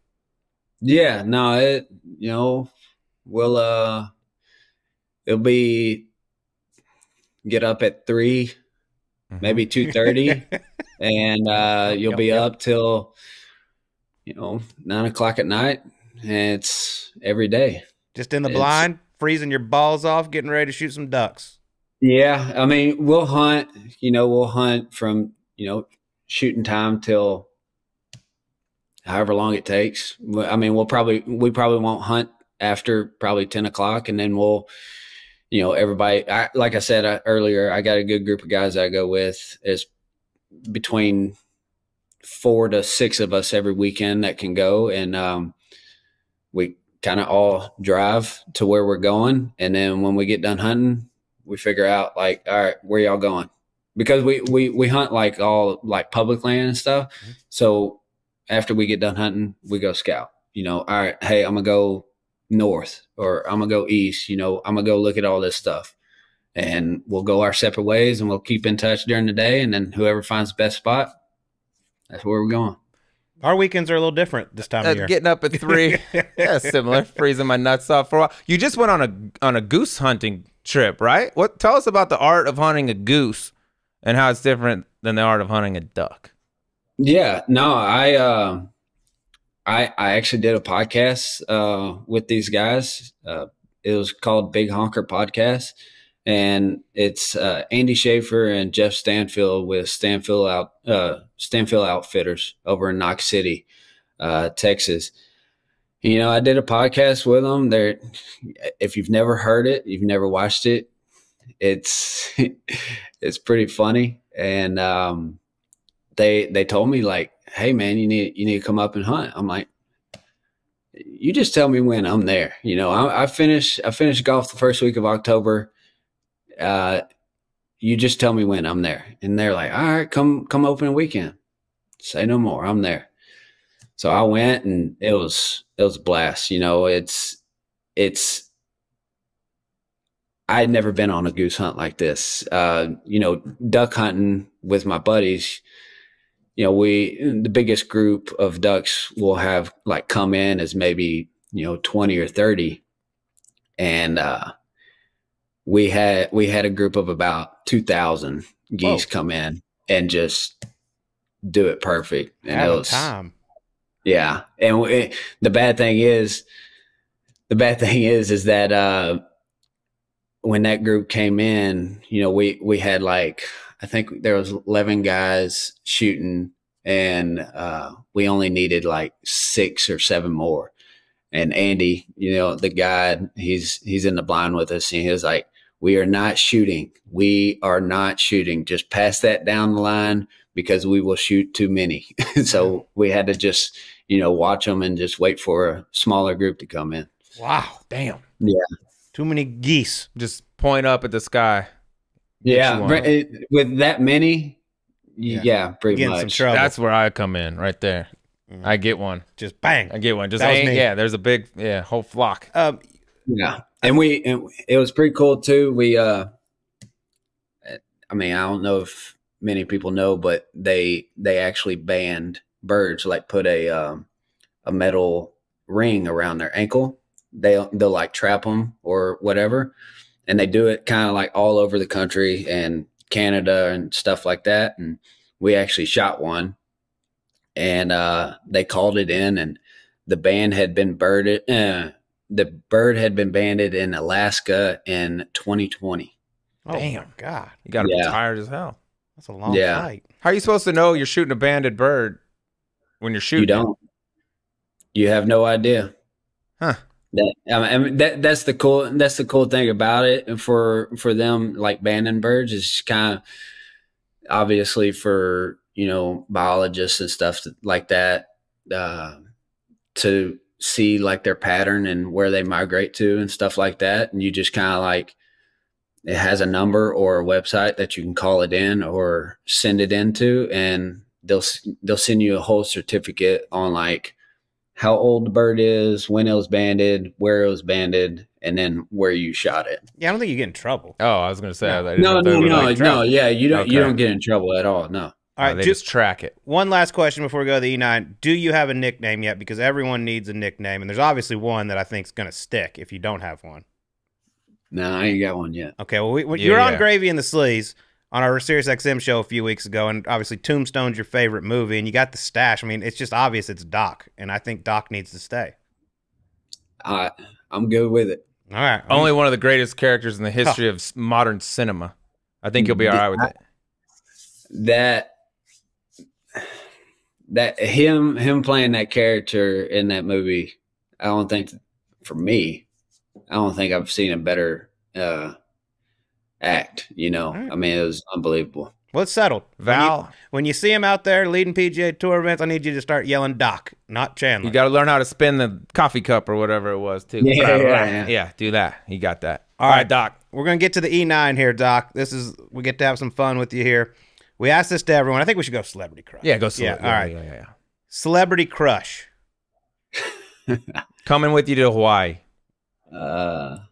Yeah, no, it, you know, we'll it'll be get up at 3, maybe 2:30, and you'll be up till, you know, 9 o'clock at night. And it's every day. Just in the blind, freezing your balls off, getting ready to shoot some ducks. Yeah, I mean, we'll hunt. You know, we'll hunt from, you know, shooting time till however long it takes. I mean, we probably won't hunt after probably 10 o'clock, and then we'll, you know, everybody, like I said earlier, I got a good group of guys that I go with. It's between 4 to 6 of us every weekend that can go, and we kind of all drive to where we're going. And then when we get done hunting, we figure out, like, all right, where y'all going? Because we hunt, like, all, like, public land and stuff. So after we get done hunting, we go scout, you know, all right, hey, I'm going to go north, or I'm going to go east, you know, I'm going to go look at all this stuff, and we'll go our separate ways, and we'll keep in touch during the day. And then whoever finds the best spot, that's where we're going. Our weekends are a little different this time of year. Getting up at 3, that's similar. Freezing my nuts off for a while. You just went on a goose hunting trip, right? What? Tell us about the art of hunting a goose and how it's different than the art of hunting a duck. Yeah, no, I actually did a podcast with these guys. It was called Big Honker Podcast, and it's Andy Schaefer and Jeff Stanfield with Stanfield Outfitters over in Knox City, Texas. You know, I did a podcast with them. They're, if you've never heard it, you've never watched it, it's pretty funny. And they told me, like, hey man, you need to come up and hunt. I'm like, you just tell me when, I'm there. You know, I finish golf the first week of October. You just tell me when, I'm there. And they're like, all right, come opening weekend. Say no more, I'm there. So I went, and it was a blast. You know, I had never been on a goose hunt like this. You know, duck hunting with my buddies, you know, the biggest group of ducks will have, like, come in as maybe, you know, 20 or 30. And, we had a group of about 2,000 geese come in and just do it perfect. And it was time. Yeah. And the bad thing is that, when that group came in, you know, we had, like, I think there was 11 guys shooting, and we only needed, like, 6 or 7 more. And Andy, you know, the guide, he's in the blind with us, and he was like, we are not shooting. We are not shooting. Just pass that down the line, because we will shoot too many. So we had to just, you know, watch them and just wait for a smaller group to come in. Wow. Damn. Yeah. Too many geese. Just point up at the sky. Yeah. With that many, yeah pretty Getting much. Some trouble. That's where I come in right there. Mm-hmm. I get one. Just bang. I get one. Just bang. Yeah, there's a big, whole flock. Yeah. And it was pretty cool too. We, I mean, I don't know if many people know, but they actually banned birds, like put a metal ring around their ankle. They'll like trap them or whatever, and they do it kind of like all over the country and Canada and stuff like that. And we actually shot one, and they called it in, and the ban had been birded. The bird had been banned in Alaska in 2020. Oh, damn, God, you got to be tired as hell. That's a long night. How are you supposed to know you're shooting a banded bird when you're shooting? You don't. You have no idea, huh? I mean, that's the cool thing about it. And for them, like, banding birds is kind of obviously for, you know, biologists and stuff like that, to see, like, their pattern and where they migrate to and stuff like that. And you just kind of, like, it has a number or a website that you can call it in or send it into, and they'll send you a whole certificate on like how old the bird is, when it was banded, where it was banded, and then where you shot it. Yeah, I don't think you get in trouble. Oh, I was going to say. No, I no. Yeah, you don't. Okay. You don't get in trouble at all. No. All right, just track it. One last question before we go to the E9. Do you have a nickname yet? Because everyone needs a nickname, and there's obviously one that I think is going to stick if you don't have one. No, I ain't got one yet. Okay, well, you were on Gravy in the Sleaze on our SiriusXM show a few weeks ago, and obviously Tombstone's your favorite movie, and you got the stash. I mean, it's just obvious it's Doc, and I think Doc needs to stay. I'm good with it. All right. Only one of the greatest characters in the history of modern cinema. I think you'll be all right with it. That him playing that character in that movie, I don't think, for me, I don't think I've seen a better act, you know. Right. I mean, it was unbelievable. Well, it's settled. Val, when you see him out there leading PGA Tour events, I need you to start yelling Doc, not Chandler. You got to learn how to spin the coffee cup or whatever it was, too. Yeah, do that. You got that. All right, Doc. We're going to get to the E9 here, Doc. We get to have some fun with you here. We asked this to everyone. I think we should go celebrity crush. Yeah, go celebrity. Yeah, all right. Yeah. Celebrity crush. Coming with you to Hawaii. Margot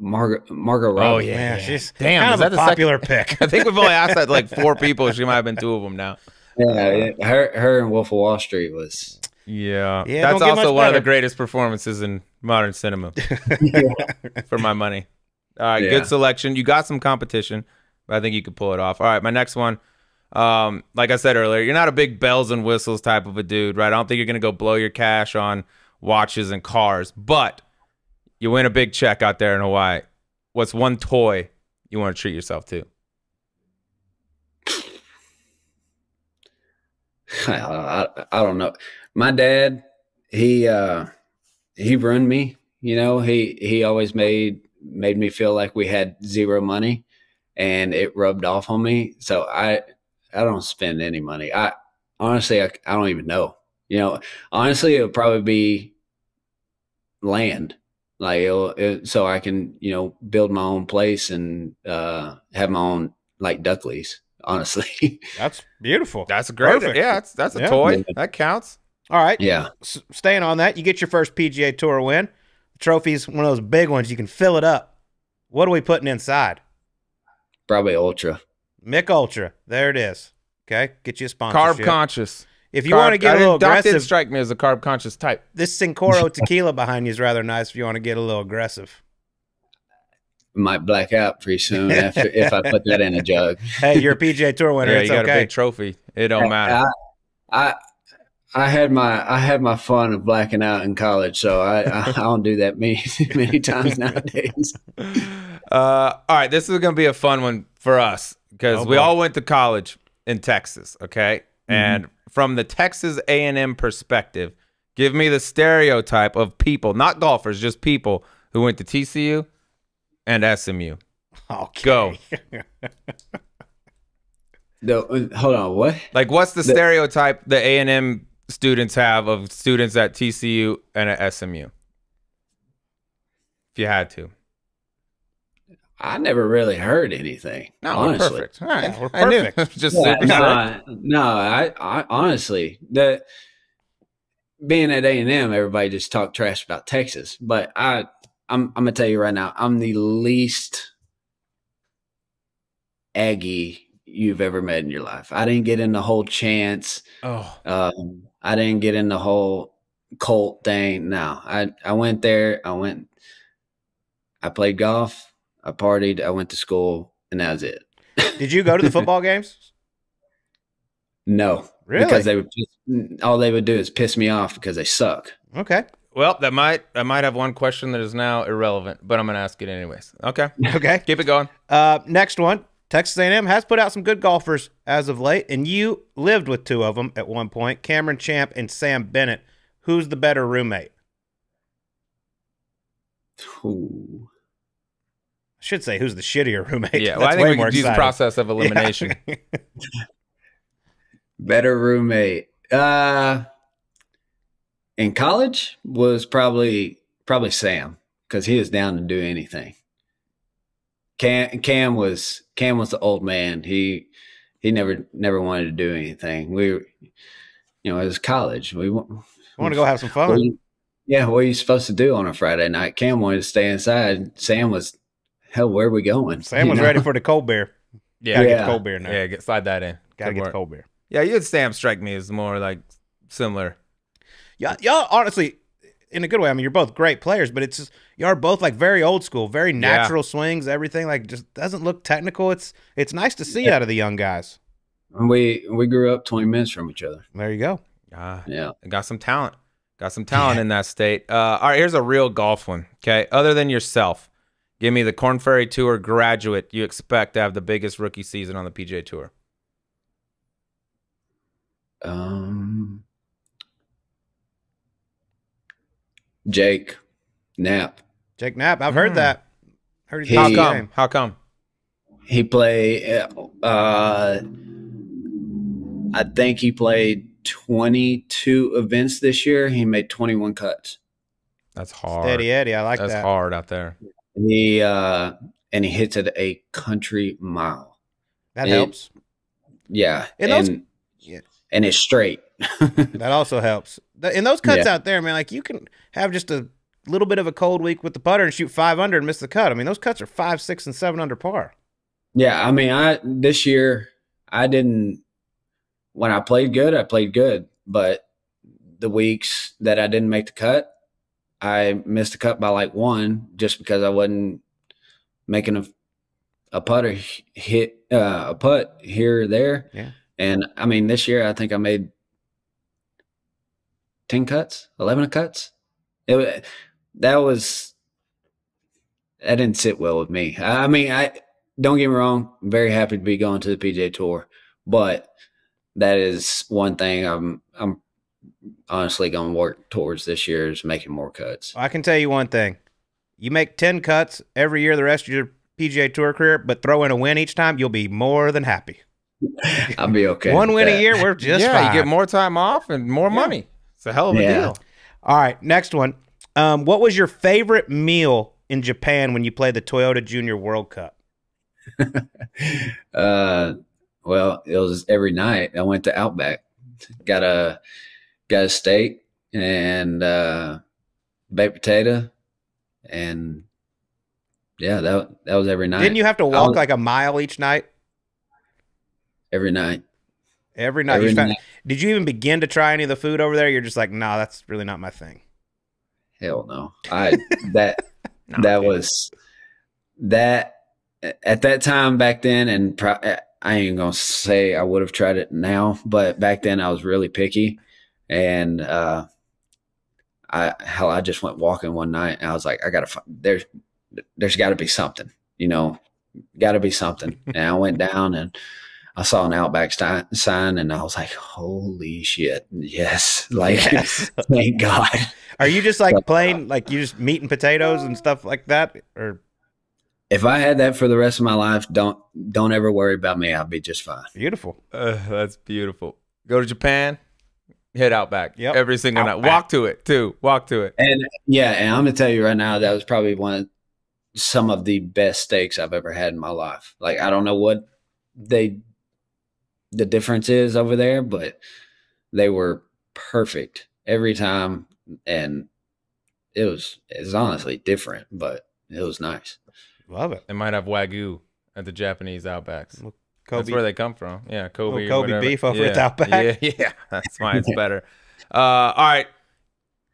Robbie. Oh, yeah. She's kind of a popular pick. I think we've only asked that like 4 people. She might have been 2 of them now. Yeah, her and Wolf of Wall Street was... Yeah, that's also one of the greatest performances in modern cinema. For my money. All right, good selection. You got some competition, but I think you could pull it off. All right, my next one. Like I said earlier, you're not a big bells and whistles type of a dude, right? I don't think you're going to go blow your cash on watches and cars, but you win a big check out there in Hawaii. What's one toy you want to treat yourself to? I don't know. My dad, he ruined me. You know, he always made me feel like we had zero money, and it rubbed off on me. So I don't spend any money. Honestly, I don't even know. You know, honestly, it would probably be land. Like, so I can, you know, build my own place and have my own, like, Duckleys, honestly. That's beautiful. That's great. Perfect. Yeah, that's a toy. That counts. All right. Yeah. Staying on that, you get your first PGA Tour win. The trophy's one of those big ones. You can fill it up. What are we putting inside? Probably Ultra. Mick Ultra. There it is. Okay. Get you a sponsorship. Carb conscious. If you want to get a little aggressive. Doc did strike me as a carb conscious type. This Cincoro tequila behind you is rather nice if you want to get a little aggressive. Might black out pretty soon if I put that in a jug. Hey, you're a PGA Tour winner. Yeah, it's you got a big trophy. It don't matter. I had my fun of blacking out in college, so I don't do that many times nowadays. All right, this is going to be a fun one for us because we all went to college in Texas, okay? And from the Texas A&M perspective, give me the stereotype of people, not golfers, just people who went to TCU and SMU. Okay. Go. Hold on, what? Like, what's the stereotype the A&M students have of students at TCU and at SMU? If you had to. I never really heard anything. No, honestly. We're perfect. All right. Yeah, we're perfect. I knew. Just I honestly, being at A&M, everybody just talked trash about Texas. But I'm gonna tell you right now, I'm the least Aggie you've ever met in your life. I didn't get in the whole chance. Oh. I didn't get in the whole Colt thing. No. I went there, I played golf. I partied, I went to school, and that was it. Did you go to the football games? No. Really? Because they would all they would do is piss me off because they suck. Okay. Well, I might have one question that is now irrelevant, but I'm going to ask it anyways. Okay. Okay. Keep it going. Next one. Texas A&M has put out some good golfers as of late, and you lived with 2 of them at one point, Cameron Champ and Sam Bennett. Who's the better roommate? Ooh. Should say who's the shittier roommate. Yeah, well, I think we can use the process of elimination. Yeah. Better roommate in college was probably Sam. because he was down to do anything. Cam was the old man. He never wanted to do anything. We, it was college. We want to go have some fun. What are you supposed to do on a Friday night? Cam wanted to stay inside. Sam was, hell, where are we going? Sam was ready for the cold beer. Yeah, gotta get the cold beer now. Yeah, slide that in. Gotta get the cold beer. Yeah, you and Sam strike me as more like similar. Yeah, y'all honestly, in a good way. I mean, you're both great players, but it's just, y'all are both like very old school, very natural swings. Everything like just doesn't look technical. It's nice to see out of the young guys. And we grew up 20 minutes from each other. There you go. Yeah, got some talent. Got some talent in that state. All right, here's a real golf one. Okay, other than yourself, give me the Corn Ferry Tour graduate you expect to have the biggest rookie season on the PGA Tour. Jake Knapp. Jake Knapp. I've heard that. Heard his name. How come? He played. I think he played 22 events this year. He made 21 cuts. That's hard. Steady Eddie. I like that. That's hard out there. And he hits at a country mile. That helps. Yeah. And it's straight. That also helps. In those cuts out there, man, like you can have just a little bit of a cold week with the putter and shoot 5 under and miss the cut. I mean, those cuts are 5, 6, and 7 under par. Yeah, I mean, this year I didn't. When I played good, but the weeks that I didn't make the cut, I missed the cut by like 1 just because I wasn't making a putt here or there. Yeah, and I mean this year I think I made 10 cuts, 11 cuts. That didn't sit well with me. I mean, don't get me wrong, I'm very happy to be going to the PGA Tour, but that is one thing I'm honestly going to work towards this year is making more cuts. I can tell you one thing. You make 10 cuts every year the rest of your PGA Tour career, but throw in a win each time, you'll be more than happy. I'll be okay. One win a year, we're just fine. You get more time off and more money. It's a hell of a deal. All right, next one. What was your favorite meal in Japan when you played the Toyota Junior World Cup? Well, it was every night. I went to Outback, got a steak and baked potato, and yeah, that was every night. Didn't you have to walk like a mile each night? Every night. Every night. Did you even begin to try any of the food over there? You're just like, nah, that's really not my thing. Hell no. That at that time back then, and I ain't gonna say I would have tried it now, but back then I was really picky, and I just went walking one night and I was like, I gotta find, there's got to be something, got to be something. And I went down and I saw an Outback sign and I was like, holy shit, yes, like thank God. Are you just like plain, like you just meat and potatoes and stuff like that, or? If I had that for the rest of my life, don't ever worry about me. I'll be just fine. Beautiful. That's beautiful. Go to Japan, hit Outback every single night. Walk to it too. Walk to it. And yeah, and I'm gonna tell you right now, that was probably some of the best steaks I've ever had in my life. Like I don't know what the difference is over there, but they were perfect every time, and it's honestly different, but it was nice. Love it. They might have Wagyu at the Japanese Outbacks. Kobe. That's where they come from. Yeah, Kobe. Kobe beef over at Outback. Yeah, yeah, that's why it's better. All right,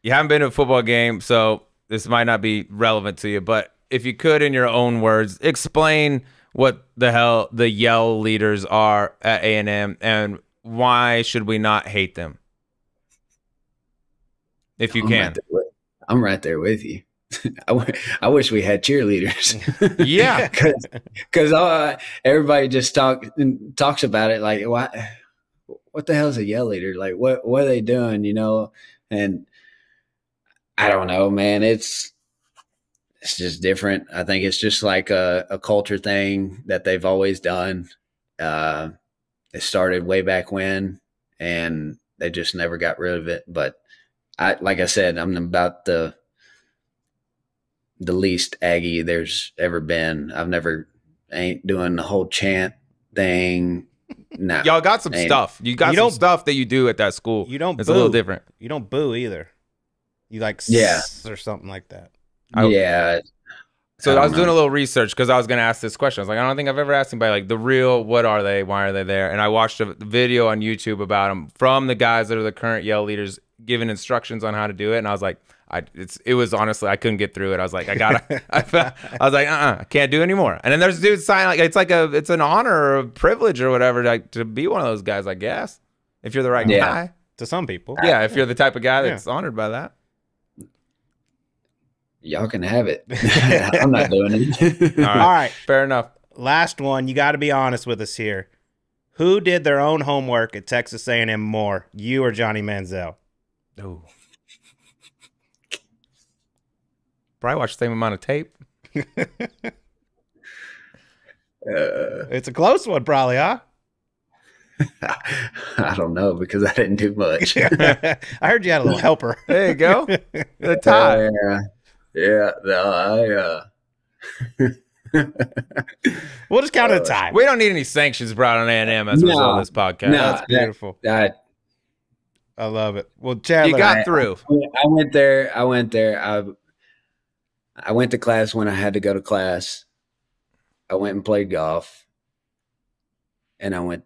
you haven't been to a football game, so this might not be relevant to you. But if you could, in your own words, explain what the hell the Yell leaders are at A&M and why should we not hate them? If you can, I'm right there with you. I wish we had cheerleaders. Yeah, because everybody just talks about it like, what the hell is a Yell leader? Like, what are they doing? And I don't know, man. It's just different. I think it's just like a culture thing that they've always done. It started way back when, and they just never got rid of it. But like I said, I'm about the the least Aggie there's ever been. I ain't doing the whole chant thing. No. Y'all got some stuff. You got some stuff that you do at that school. You don't boo. It's a little different. You don't boo either. You like or something like that. Yeah. So I was doing a little research because I was going to ask this question. I was like, I don't think I've ever asked anybody, like, the real, what are they? Why are they there? And I watched a video on YouTube about them from the guys that are the current Yale leaders giving instructions on how to do it. And I was like, it was honestly, I couldn't get through it. I was like, I gotta, I was like, I can't do anymore. And then there's dudes signing, like, it's an honor or a privilege or whatever, like, to be one of those guys, I guess, if you're the right guy. To some people. Yeah, if you're the type of guy that's honored by that. Y'all can have it. I'm not doing it. All right. All right. Fair enough. Last one. You got to be honest with us here. Who did their own homework at Texas A&M more, you or Johnny Manziel? Oh. Probably watched the same amount of tape. It's a close one probably, huh? I don't know because I didn't do much. I heard you had a little helper. There you go. The tie. Yeah. We'll just count it time. We don't need any sanctions brought on A&M as a result of this podcast. No, that's beautiful. I love it. Well, Chandler, you got through. I went there. I went to class when I had to go to class. I went and played golf. And I went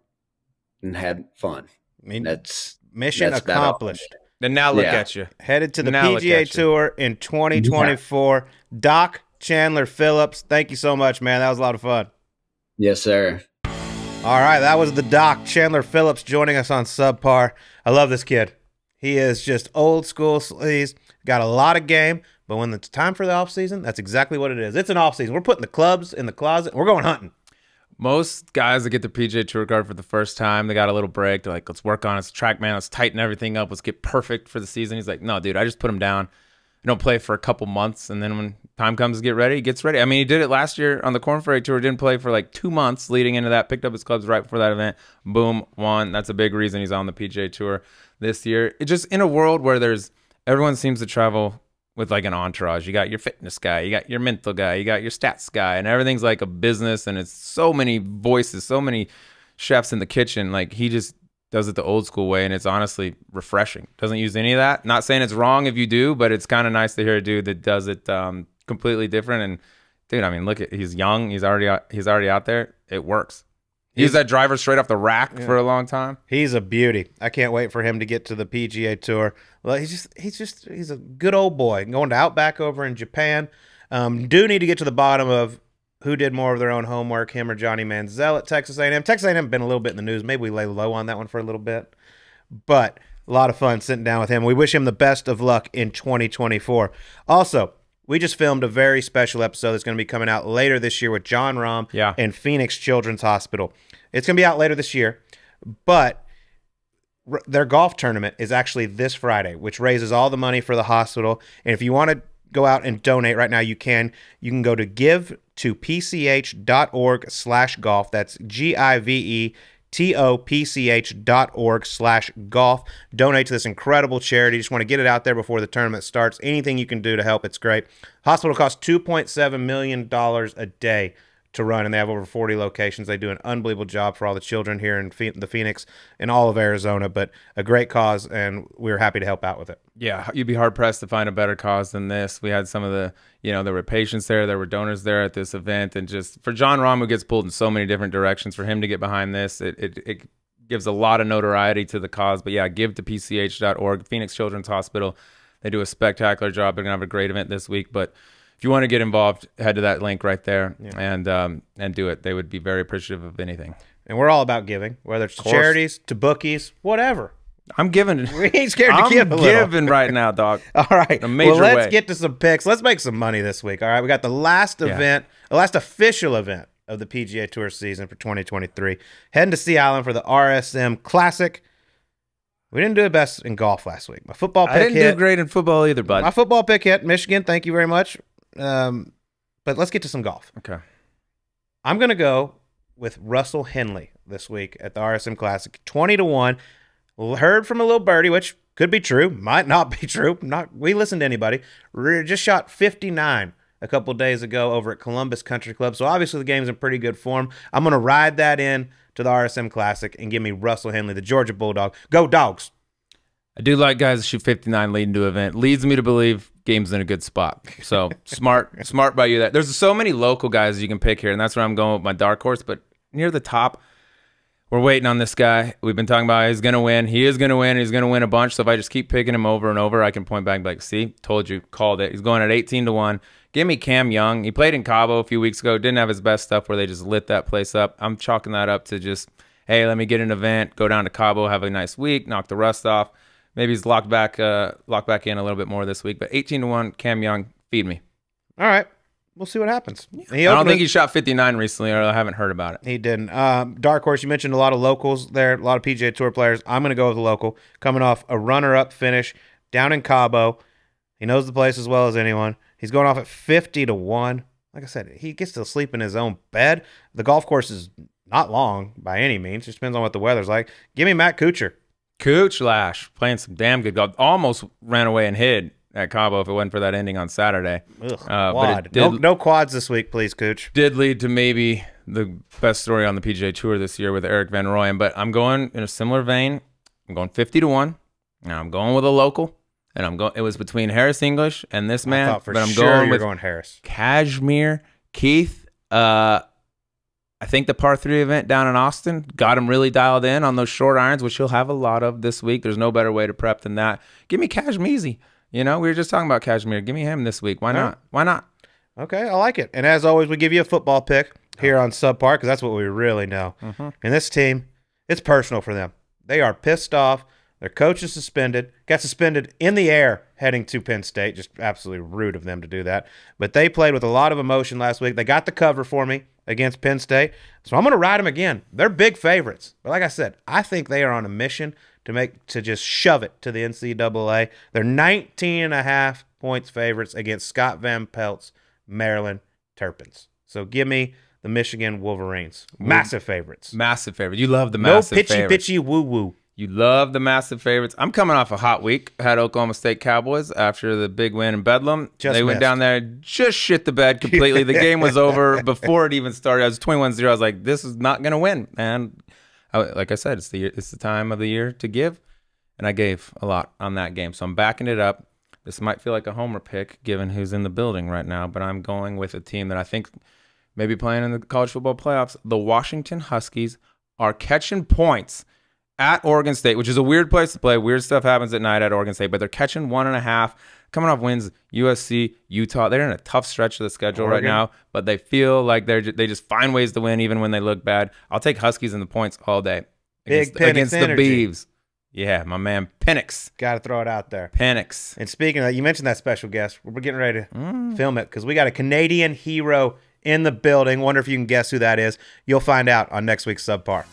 and had fun. I mean, that's mission accomplished. And now look at you. Headed to the PGA Tour in 2024. Yeah. Doc, Chandler Phillips, thank you so much, man. That was a lot of fun. Yes, sir. All right, that was the Doc, Chandler Phillips, joining us on Subpar. I love this kid. He is just old school sleaze. Got a lot of game, but when it's time for the offseason, that's exactly what it is. It's an offseason. We're putting the clubs in the closet. We're going hunting. Most guys that get the PGA Tour card for the first time, they got a little break. They're like, let's work on it. It's track, man. Let's tighten everything up. Let's get perfect for the season. He's like, no, dude, I just put him down. I don't play for a couple months. And then when time comes to get ready, he gets ready. I mean, he did it last year on the Corn Ferry Tour. Didn't play for like 2 months leading into that. Picked up his clubs right before that event. Boom, won. That's a big reason he's on the PGA Tour this year. It's just in a world where everyone seems to travel with like an entourage. You got your fitness guy, you got your mental guy, you got your stats guy, and everything's like a business, and it's so many voices, so many chefs in the kitchen. Like, he just does it the old school way, and it's honestly refreshing. Doesn't use any of that. Not saying it's wrong if you do, but it's kind of nice to hear a dude that does it completely different. And dude, I mean, look at, he's young, he's already out there. It works. He was that driver straight off the rack for a long time. He's a beauty. I can't wait for him to get to the PGA Tour. Well, he's a good old boy. Going to Outback over in Japan. Do need to get to the bottom of who did more of their own homework, him or Johnny Manziel at Texas A&M. Texas A&M been a little bit in the news. Maybe we lay low on that one for a little bit. But a lot of fun sitting down with him. We wish him the best of luck in 2024. Also, we just filmed a very special episode that's going to be coming out later this year with John Rahm and Phoenix Children's Hospital. It's going to be out later this year, but their golf tournament is actually this Friday, which raises all the money for the hospital. And if you want to go out and donate right now, you can. You can go to givetopch.org/golf. That's givetopch.org/golf. Donate to this incredible charity. Just want to get it out there before the tournament starts. Anything you can do to help, it's great. Hospital costs $2.7 million a day to run, and they have over 40 locations. They do an unbelievable job for all the children here in the Phoenix and all of Arizona, but a great cause, and we're happy to help out with it. Yeah, you'd be hard-pressed to find a better cause than this. We had some of the, there were patients there, there were donors there at this event, and just for John Rahm, who gets pulled in so many different directions, for him to get behind this, it gives a lot of notoriety to the cause. But yeah, give to PCH.org, Phoenix Children's Hospital. They do a spectacular job. They're going to have a great event this week, but if you want to get involved, head to that link right there and do it. They would be very appreciative of anything. And we're all about giving, whether it's to charities, to bookies, whatever. I'm giving. We ain't scared to give a little. I'm giving right now, dog. All right. A major let's get to some picks. Let's make some money this week. All right. We got the last official event of the PGA Tour season for 2023. Heading to Sea Island for the RSM Classic. We didn't do the best in golf last week. My football pick hit. I didn't do great in football either, bud. My football pick hit. Michigan, thank you very much. But let's get to some golf. Okay. I'm going to go with Russell Henley this week at the RSM Classic. 20-1. Heard from a little birdie, which could be true, might not be true. We listened to anybody. Just shot 59 a couple days ago over at Columbus Country Club. So obviously the game's in pretty good form. I'm going to ride that in to the RSM Classic and give me Russell Henley, the Georgia Bulldog. Go Dogs. I do like guys that shoot 59 leading to event. Leads me to believe game's in a good spot. So smart by you. That there's so many local guys you can pick here, and that's where I'm going with my dark horse. But near the top, we're waiting on this guy. We've been talking about how he's going to win. He is going to win. He's going to win a bunch. So if I just keep picking him over and over, I can point back and be like, see, told you, called it. He's going at 18-1. Give me Cam Young. He played in Cabo a few weeks ago. Didn't have his best stuff where they just lit that place up. I'm chalking that up to just, hey, let me get an event, go down to Cabo, have a nice week, knock the rust off. Maybe he's locked back in a little bit more this week. But 18-1, Cam Young, feed me. All right. We'll see what happens. I don't think he shot 59 recently, or I haven't heard about it. He didn't. Dark horse, you mentioned a lot of locals there, a lot of PGA Tour players. I'm going to go with the local. Coming off a runner-up finish down in Cabo. He knows the place as well as anyone. He's going off at 50-1. Like I said, he gets to sleep in his own bed. The golf course is not long by any means. It just depends on what the weather's like. Give me Matt Kuchar. Cooch Lash, playing some damn good golf. Almost ran away and hid at Cabo if it wasn't for that ending on Saturday. But no quads this week, please, Cooch. Did lead to maybe the best story on the PGA Tour this year with Eric Van Rooyen. But I'm going in a similar vein. I'm going 50-1. Now I'm going with a local. And I'm going. It was between Harris English and this man. But I'm going with Harris. Kashmir Keith. I think the par 3 event down in Austin got him really dialed in on those short irons, which he'll have a lot of this week. There's no better way to prep than that. Give me Kashmir. You know, we were just talking about Kashmir. Give me him this week. Why not? Why not? Okay, I like it. And as always, we give you a football pick here on Subpar because that's what we really know. And this team, it's personal for them. They are pissed off. Their coach is suspended. Got suspended in the air heading to Penn State. Just absolutely rude of them to do that. But they played with a lot of emotion last week. They got the cover for me against Penn State. So I'm going to ride them again. They're big favorites. But like I said, I think they are on a mission to just shove it to the NCAA. They're 19.5 points favorites against Scott Van Pelt's Maryland Terpins. So give me the Michigan Wolverines. Massive favorites. Massive favorites. You love the massive favorites. No pitchy-pitchy woo-woo. You love the massive favorites. I'm coming off a hot week. Had Oklahoma State Cowboys after the big win in Bedlam. They went down there and just shit the bed completely. The game was over before it even started. I was 21-0. I was like, this is not going to win. And like I said, it's the time of the year to give. And I gave a lot on that game. So I'm backing it up. This might feel like a homer pick given who's in the building right now. But I'm going with a team that I think may be playing in the college football playoffs. The Washington Huskies are catching points at Oregon State, which is a weird place to play. Weird stuff happens at night at Oregon State, but they're catching 1.5, coming off wins, USC, Utah. They're in a tough stretch of the schedule right now, but they feel like they just find ways to win even when they look bad. I'll take Huskies in the points all day. Against the Beavs. Yeah, my man Penix. Got to throw it out there. Penix. And speaking of that, you mentioned that special guest. We're getting ready to film it because we got a Canadian hero in the building. Wonder if you can guess who that is. You'll find out on next week's Subpar.